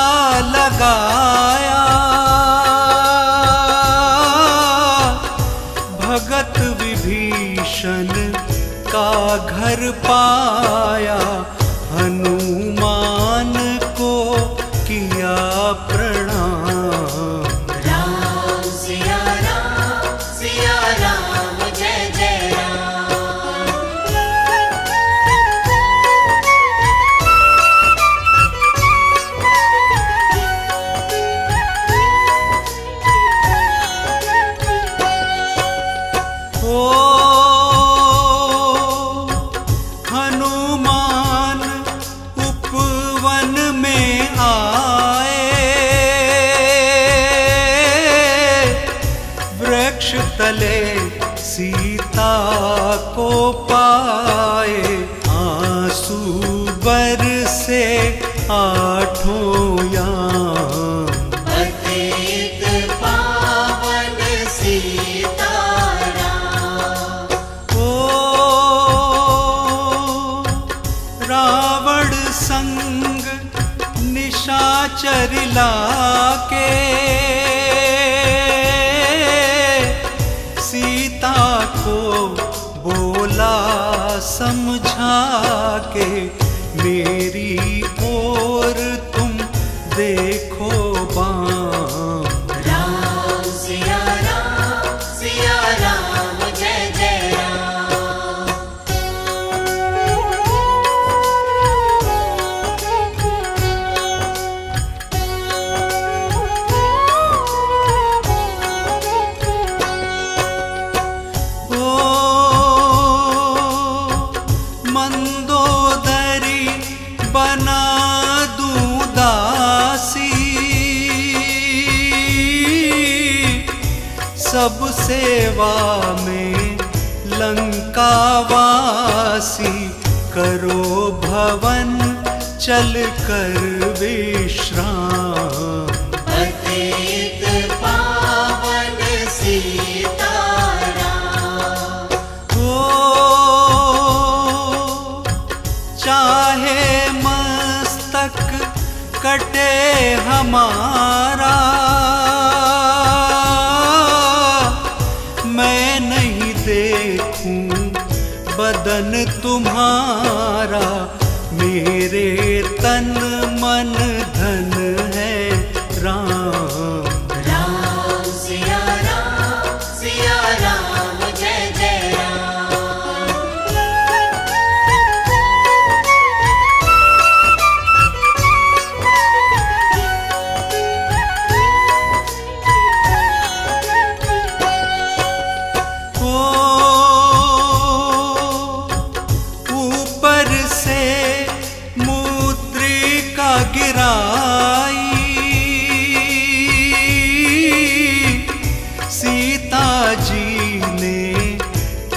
लगाया, भगत विभीषण का घर पाया, हनुमान को किया प्रणाम। राम सिया राम जय जय राम। चले सीता को पाए, आंसू बरसे आठों याम। पतित पावन सीताराम, ओ रावण संग निशाचर लाके, समझा के मेरी ओर तुम देखो बाम। राम सिया राम जय जय राम। ओ मंदोदरी बना दूं दासी, सब सेवा में लंकावासी, करो भवन चल कर विश्राम। पतित पावन सीताराम, ओ चाहे मस्तक कटे हमारा, मैं नहीं देखूं बदन तुम्हारा, मेरे तन मन धन है राम।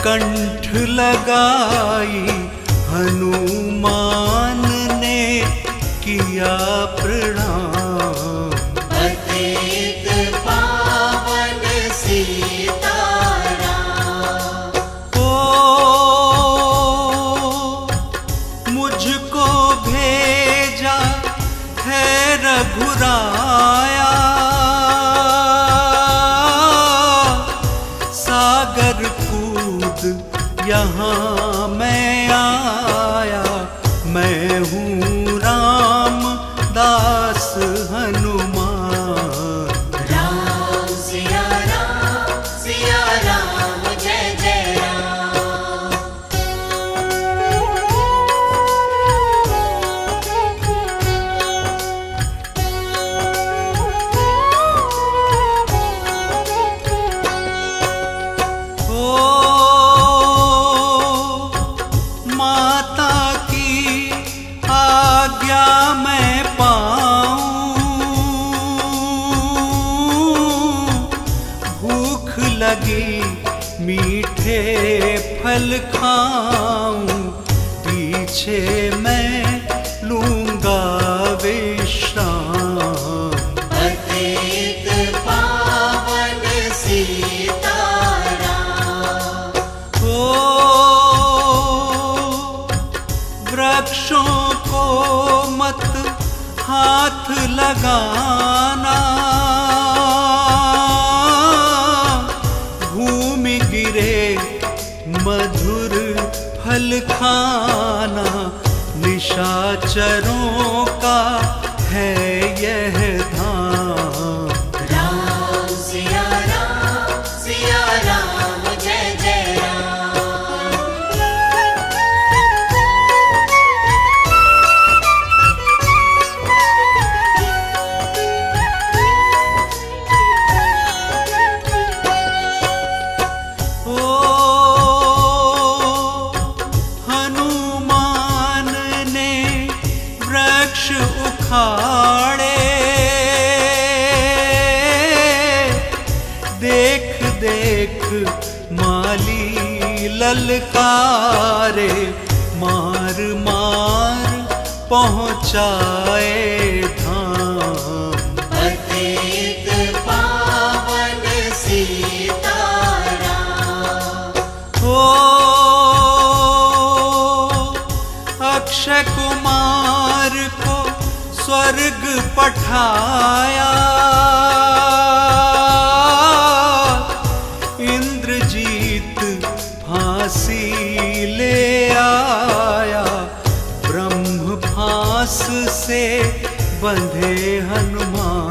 कंठ लगाई, हनुमान ने किया प्रणाम। पतित पावन सीताराम, ओ मुझको भेजा है रघुराया, सागर यहाँ मैं आया, मैं हूँ राम दास हनुमान। राम सिया राम जय जय राम। ओ मीठे फल खाऊं, पीछे मैं लूंगा विश्राम। पतित पावन सीताराम, ओ वृक्षों को मत हाथ लगाना, मधुर फल खाना, निशाचरों का है यह धाम। राम सिया राम जय जय राम। ओ उखाड़े देख देख माली ललकारे मार मार पहुँचाए धाम। पतित पावन सीताराम हो अक्षय कुमार को स्वर्ग पठाया, इंद्रजीत फांसी ले आया, ब्रह्म फांस से बंधे हनुमान।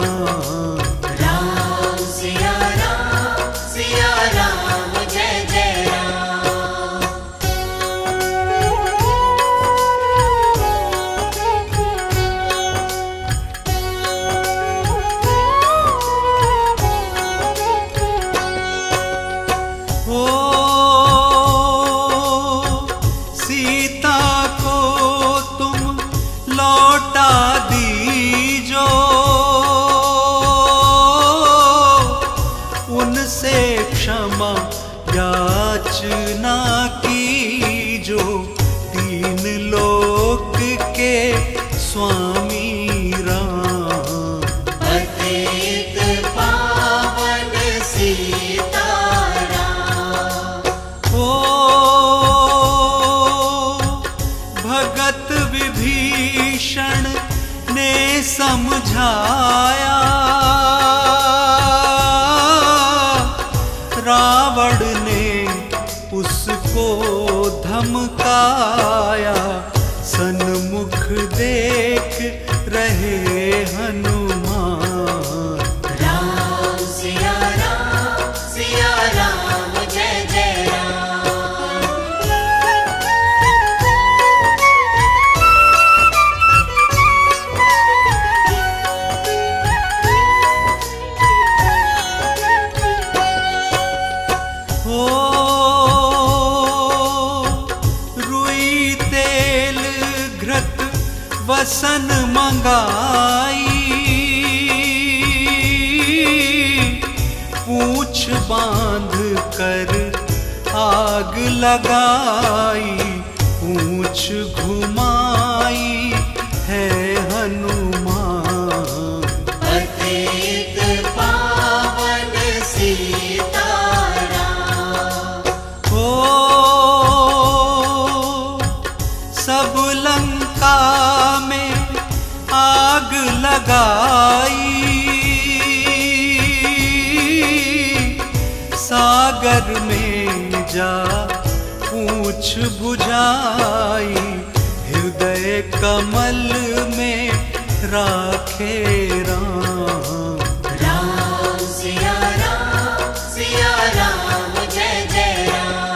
याचना की जो तीन लोक के स्वामी राम। पतित पावन सीताराम हो भगत विभीषण ने समझाया, रावण ने उसको धमकाया, सन्मुख देख रहे हनुमान। राम सिया राम जय जय राम। हो वसन मंगाई, पूछ बांध कर आग लगाई, पूछ घुमाई है हनुमान। पतित पावन सीताराम हो सब लंका में आग लगाई, सागर में जा पूछ बुझाई, हृदय कमल में राखे राम। राम सिया राम जय जय राम।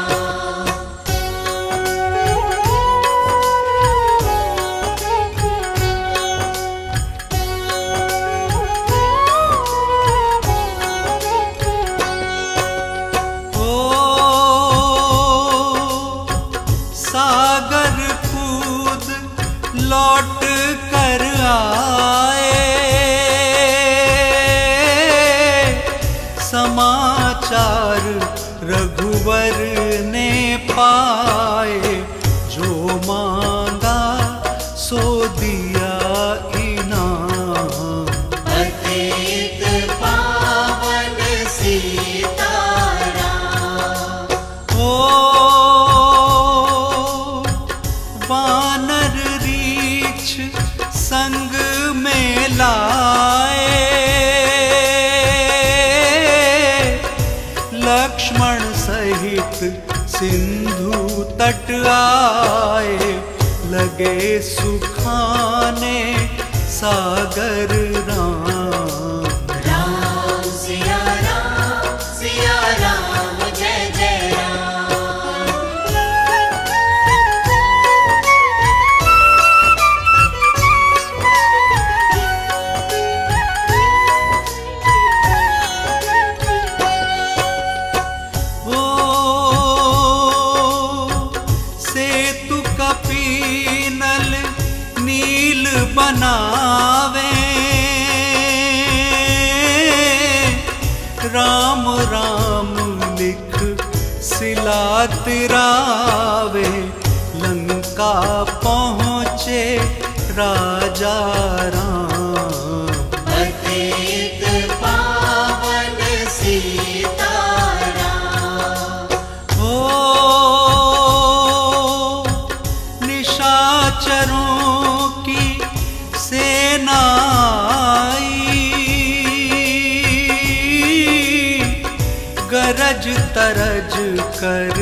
सागर कूद लौट कर आए, समाचार रघुवर ने पाए, जो मांगा सो दिया इनाम। पतित पावन सीताराम हो वानर रीछ संग में लाए, लक्ष्मण सहित सिंधु तट आए, लगे सुखाने सागर राम। राम सिया राम जय जय राम। बनावे राम राम लिख ललाट रावे लंका पहुँचे राजा राम। पतित पावन सीता राम हो निशाचरों की सेना गरज तरज कर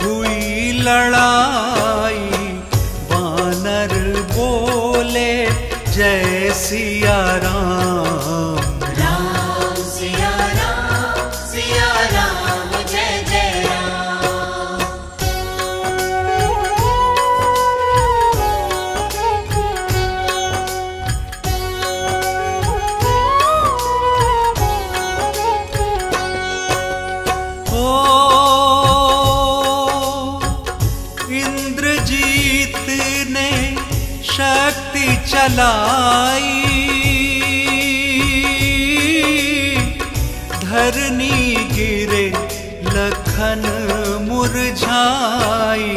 हुई लड़ाई। बानर बोले जय सिया राम। राम सिया राम सिया राम जय जय राम। ओ इंद्रजीत ने शक्ति चलाई धरनी गिरे लखन मुरझाई।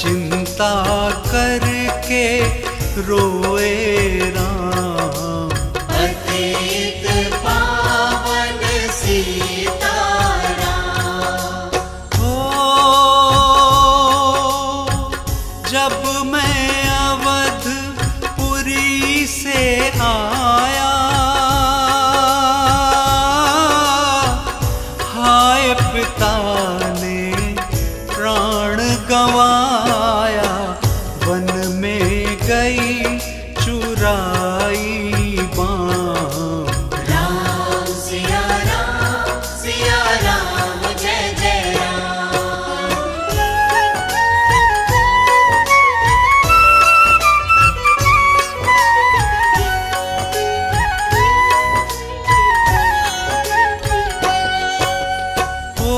चिंता करके रोए राम। पतित पावन सीता राम हो जब मैं अवधपुरी से आया। हाय पिता ने प्राण गंवाया। वन में गई चुराई बाम। राम सिया राम जय जय राम। ओ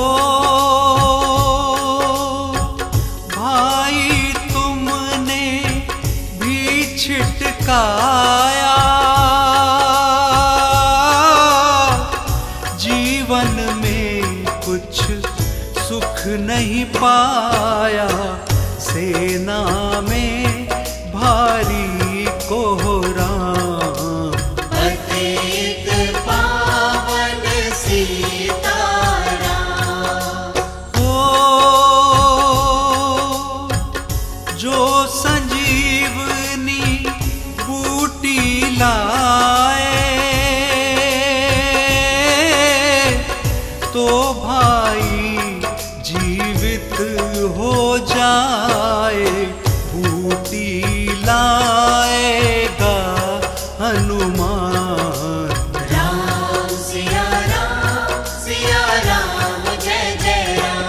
भाई तुमने भी छिटकाया। जीवन में कुछ सुख नहीं पाया। सेना में भारी कोहराम। पतित पावन सीता राम हो जो संजीवनी बूटी लाए। तो भाई जीवित हो जाए। बूटी लाएगा हनुमान। राम सिया राम जय जय राम।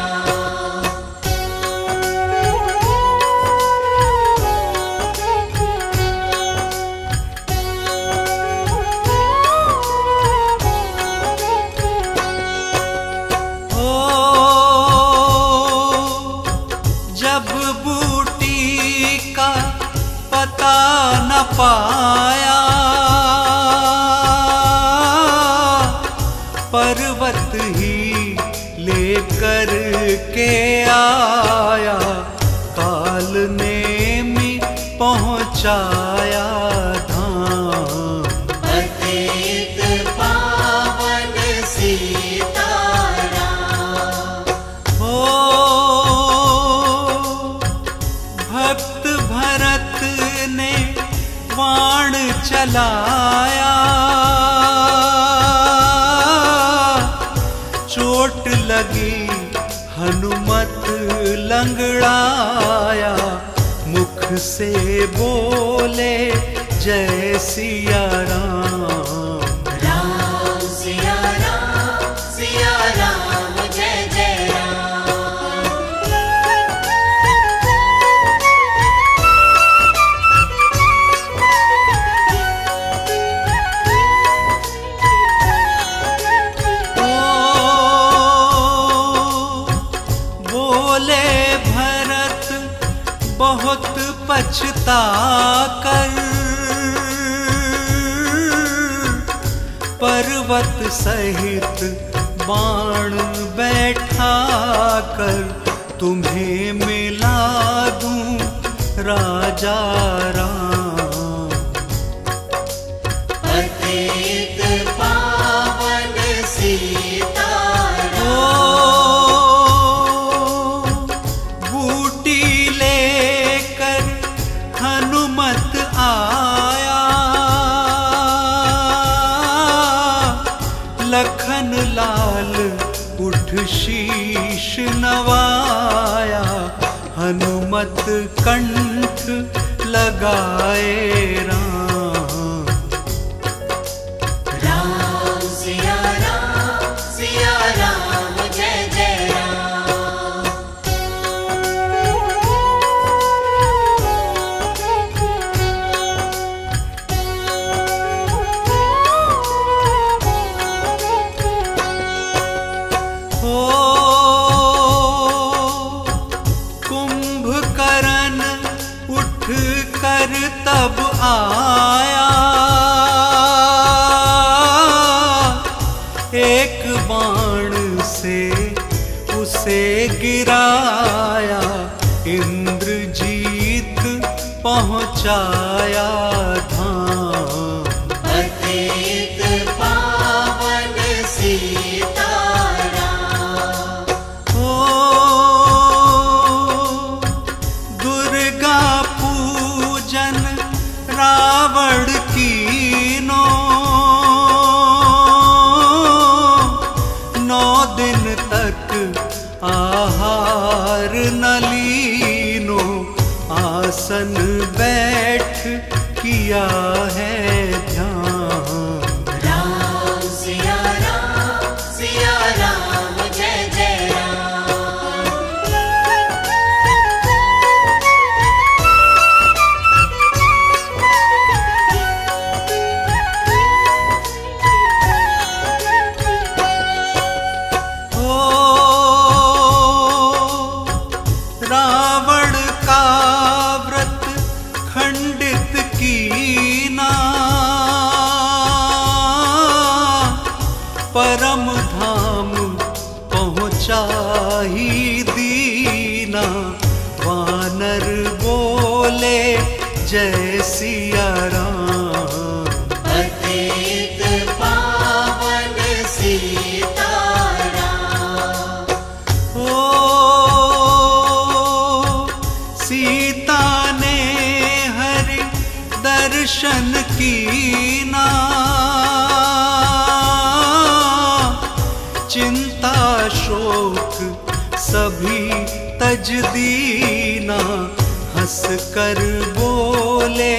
ओ जब बूटी का पता न पाया। पर्वत ही लेकर के आया। काल ने में पहुँचाया धाम। पतित पावन सीता राम हो भक्त भरत ने बाण चलाया। चोट लगी हनुमत लंगड़ाया। मुख से बोले जय सिया राम। राम सिया राम सिया राम जय जय राम। ओ बोले भरत बहुत पछता कर। पर्वत सहित बाण बैठा कर तुम्हें मिला दूं राजा राम। पतित पावन सीता बूटी लेकर हनुमत आया, लखन लाल उठ शीश नवाया, हनुमत कंठ लगाए राम। राम सिया राम जय जय राम। हो कर तब आया, एक बाण से उसे गिराया, इंद्रजीत पहुंचाया धाम। पतित पावन सीता हो दुर्गा रावण कीनो, नौ दिन तक आहार न लीनो, आसन बैठ किया है ध्यान। राम सिया राम जय जय राम। रावण का व्रत खंडित कीना, परम धाम पहुँचा ही दीना, वानर बोले जय सिया राम। पतित पावन सीता दर्शन कीना, चिंता शोक सभी तज दीना, हंस कर बोले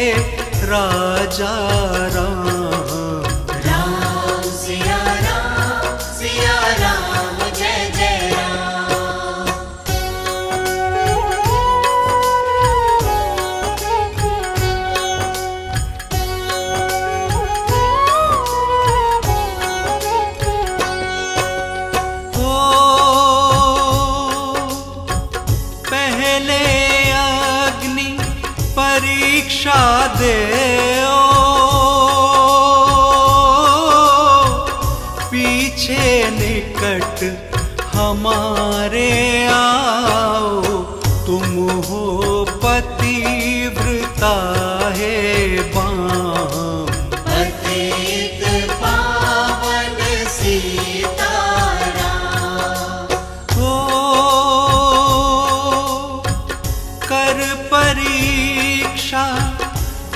राजा राम। राम सिया राम जय जय राम। परीक्षा देओ पीछे निकट हमारे आओ, तुम हो पतिव्रता है बाम। पतित पावन सीता हो कर परीक्षा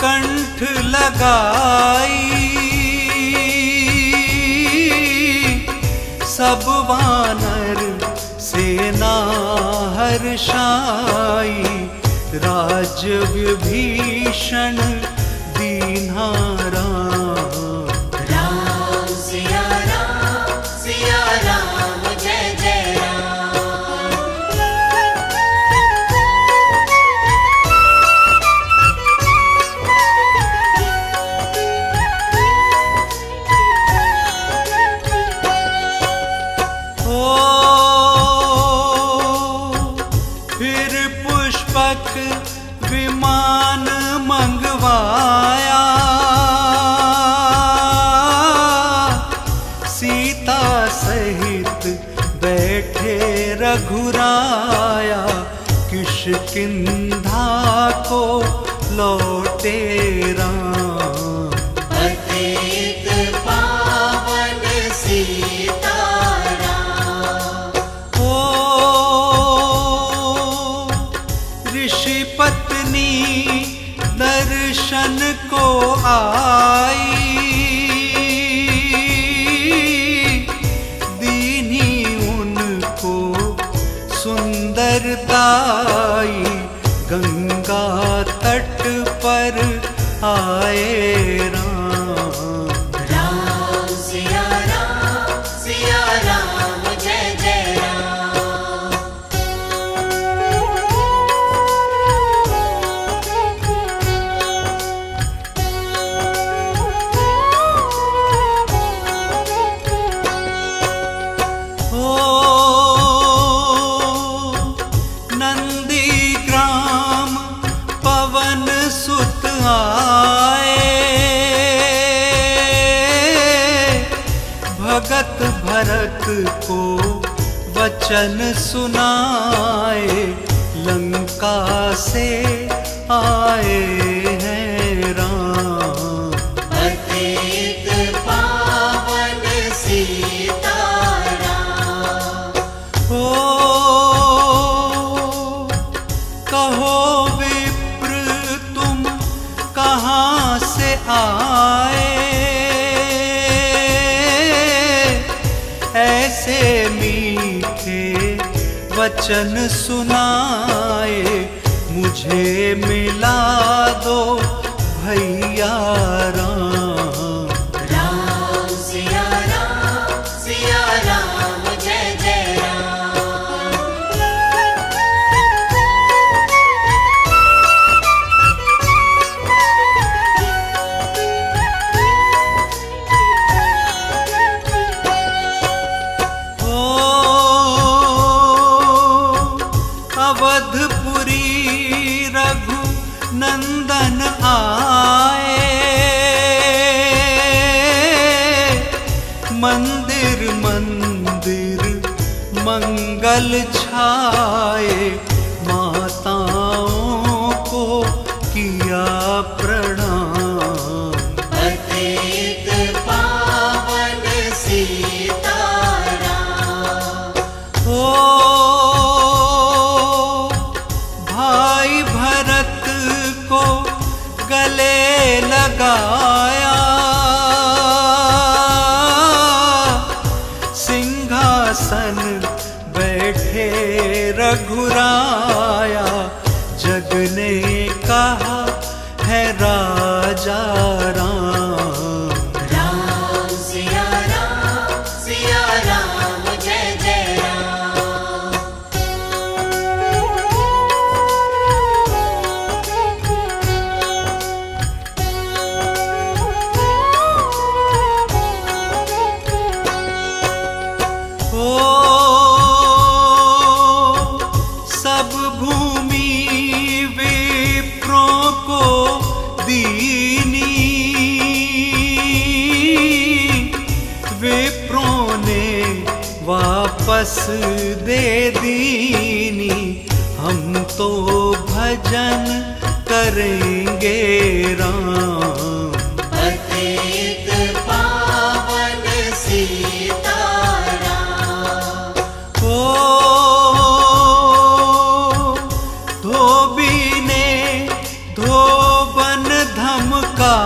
कंठ लगाई, सब वानर सेना हर्षाई, राज्य विभीषण दीन्हा राम। राम सिया राम जय जय राम। विमान मंगवाया किंधा को लौटे राम, पतित पावन सीताराम। ओ ऋषि पत्नी दर्शन को आई, गंगा तट पर आए राम। राम सिया राम, सिया राम जय जय राम। ओ भगत भरत को वचन सुनाए, लंका से आए हैं राम, पतित पावन सीताराम। ओ कहो विप्र तुम कहाँ से आए, ऐसे मीठे वचन सुनाए, मुझे मिला दो भैया राम। राम, सिया राम जय जय अवधपुरी रघु नंदन आए, मंदिर मंदिर मंगल छाए, माताओं को किया प्रणाम, पतित पावन सीताराम। ओ गले लगाया सिंहासन बैठे रघुराया, जग ने कहा है राजा राम। राम, सिया राम जय जय राम। विप्रों ने वापस दे दीनी, हम तो भजन करेंगे राम, पतित पावन सीताराम। ओ धोबी ने धोबन धमका,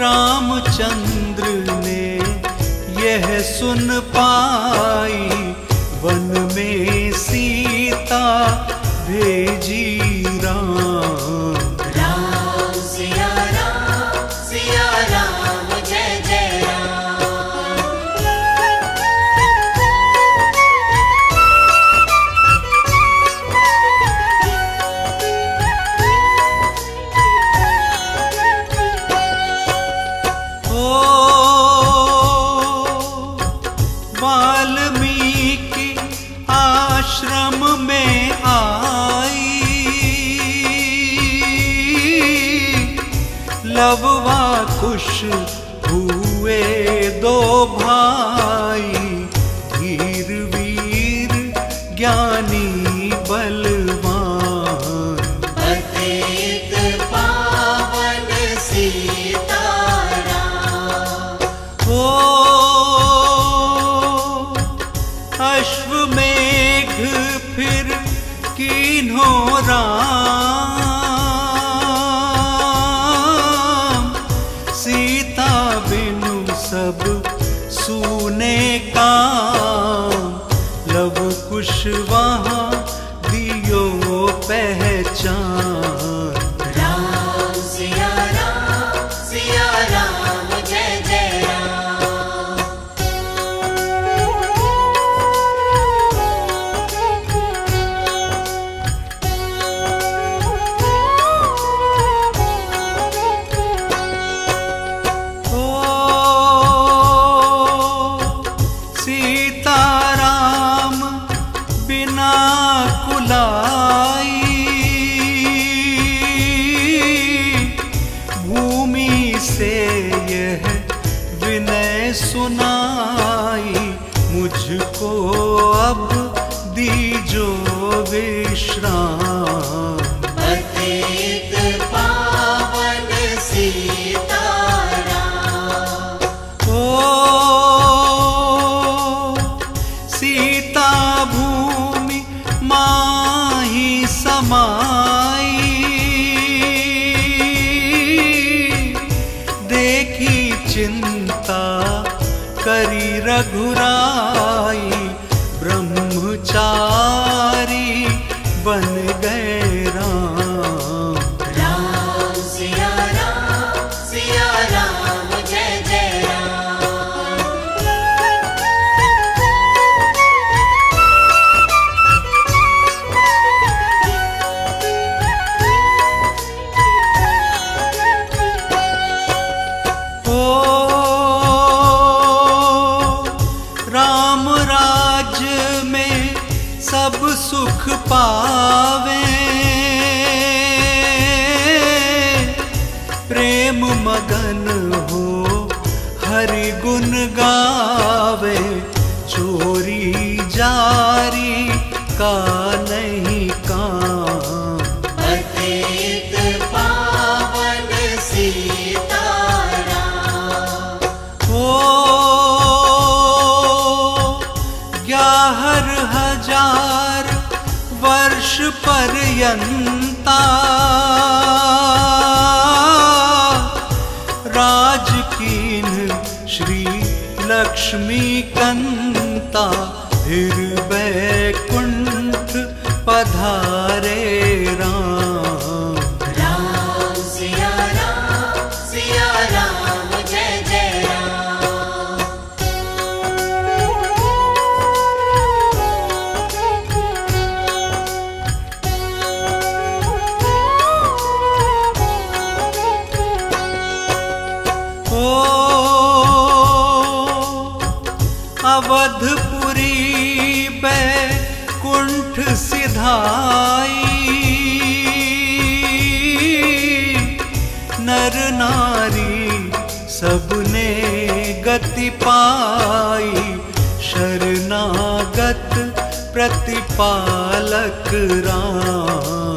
रामचंद्र ने यह सुन पाई, वन में सीता भेजी राम। राम, सिया राम जय जय लववा खुश हुए दो भाई, धीर भी सुनाई मुझको अब दीजो विश्राम। पतित पावन सीताराम, ओ सीता भूमि माही समाई, देखी चिंता करी रघुराई, ब्रह्मचारी बन गए राम। राम सिया राम, सिया राम जय जय राम। ओ राम राज में सब सुख पावे, प्रेम मगन हो हरि गुण गावे, चोरी जारी का नहीं काम। पतित पावन सीताराम, ओ ग्याहर हजार वर्ष पर्यंता, राजकीन श्री लक्ष्मी कंता, फिर बैकुंठ पधारे राम। राम सिया राम जय जय राम। अवधपुरी बैकुंठ सिधाई, नर नारी सबने गति पाई, शरणागत प्रतिपालक राम।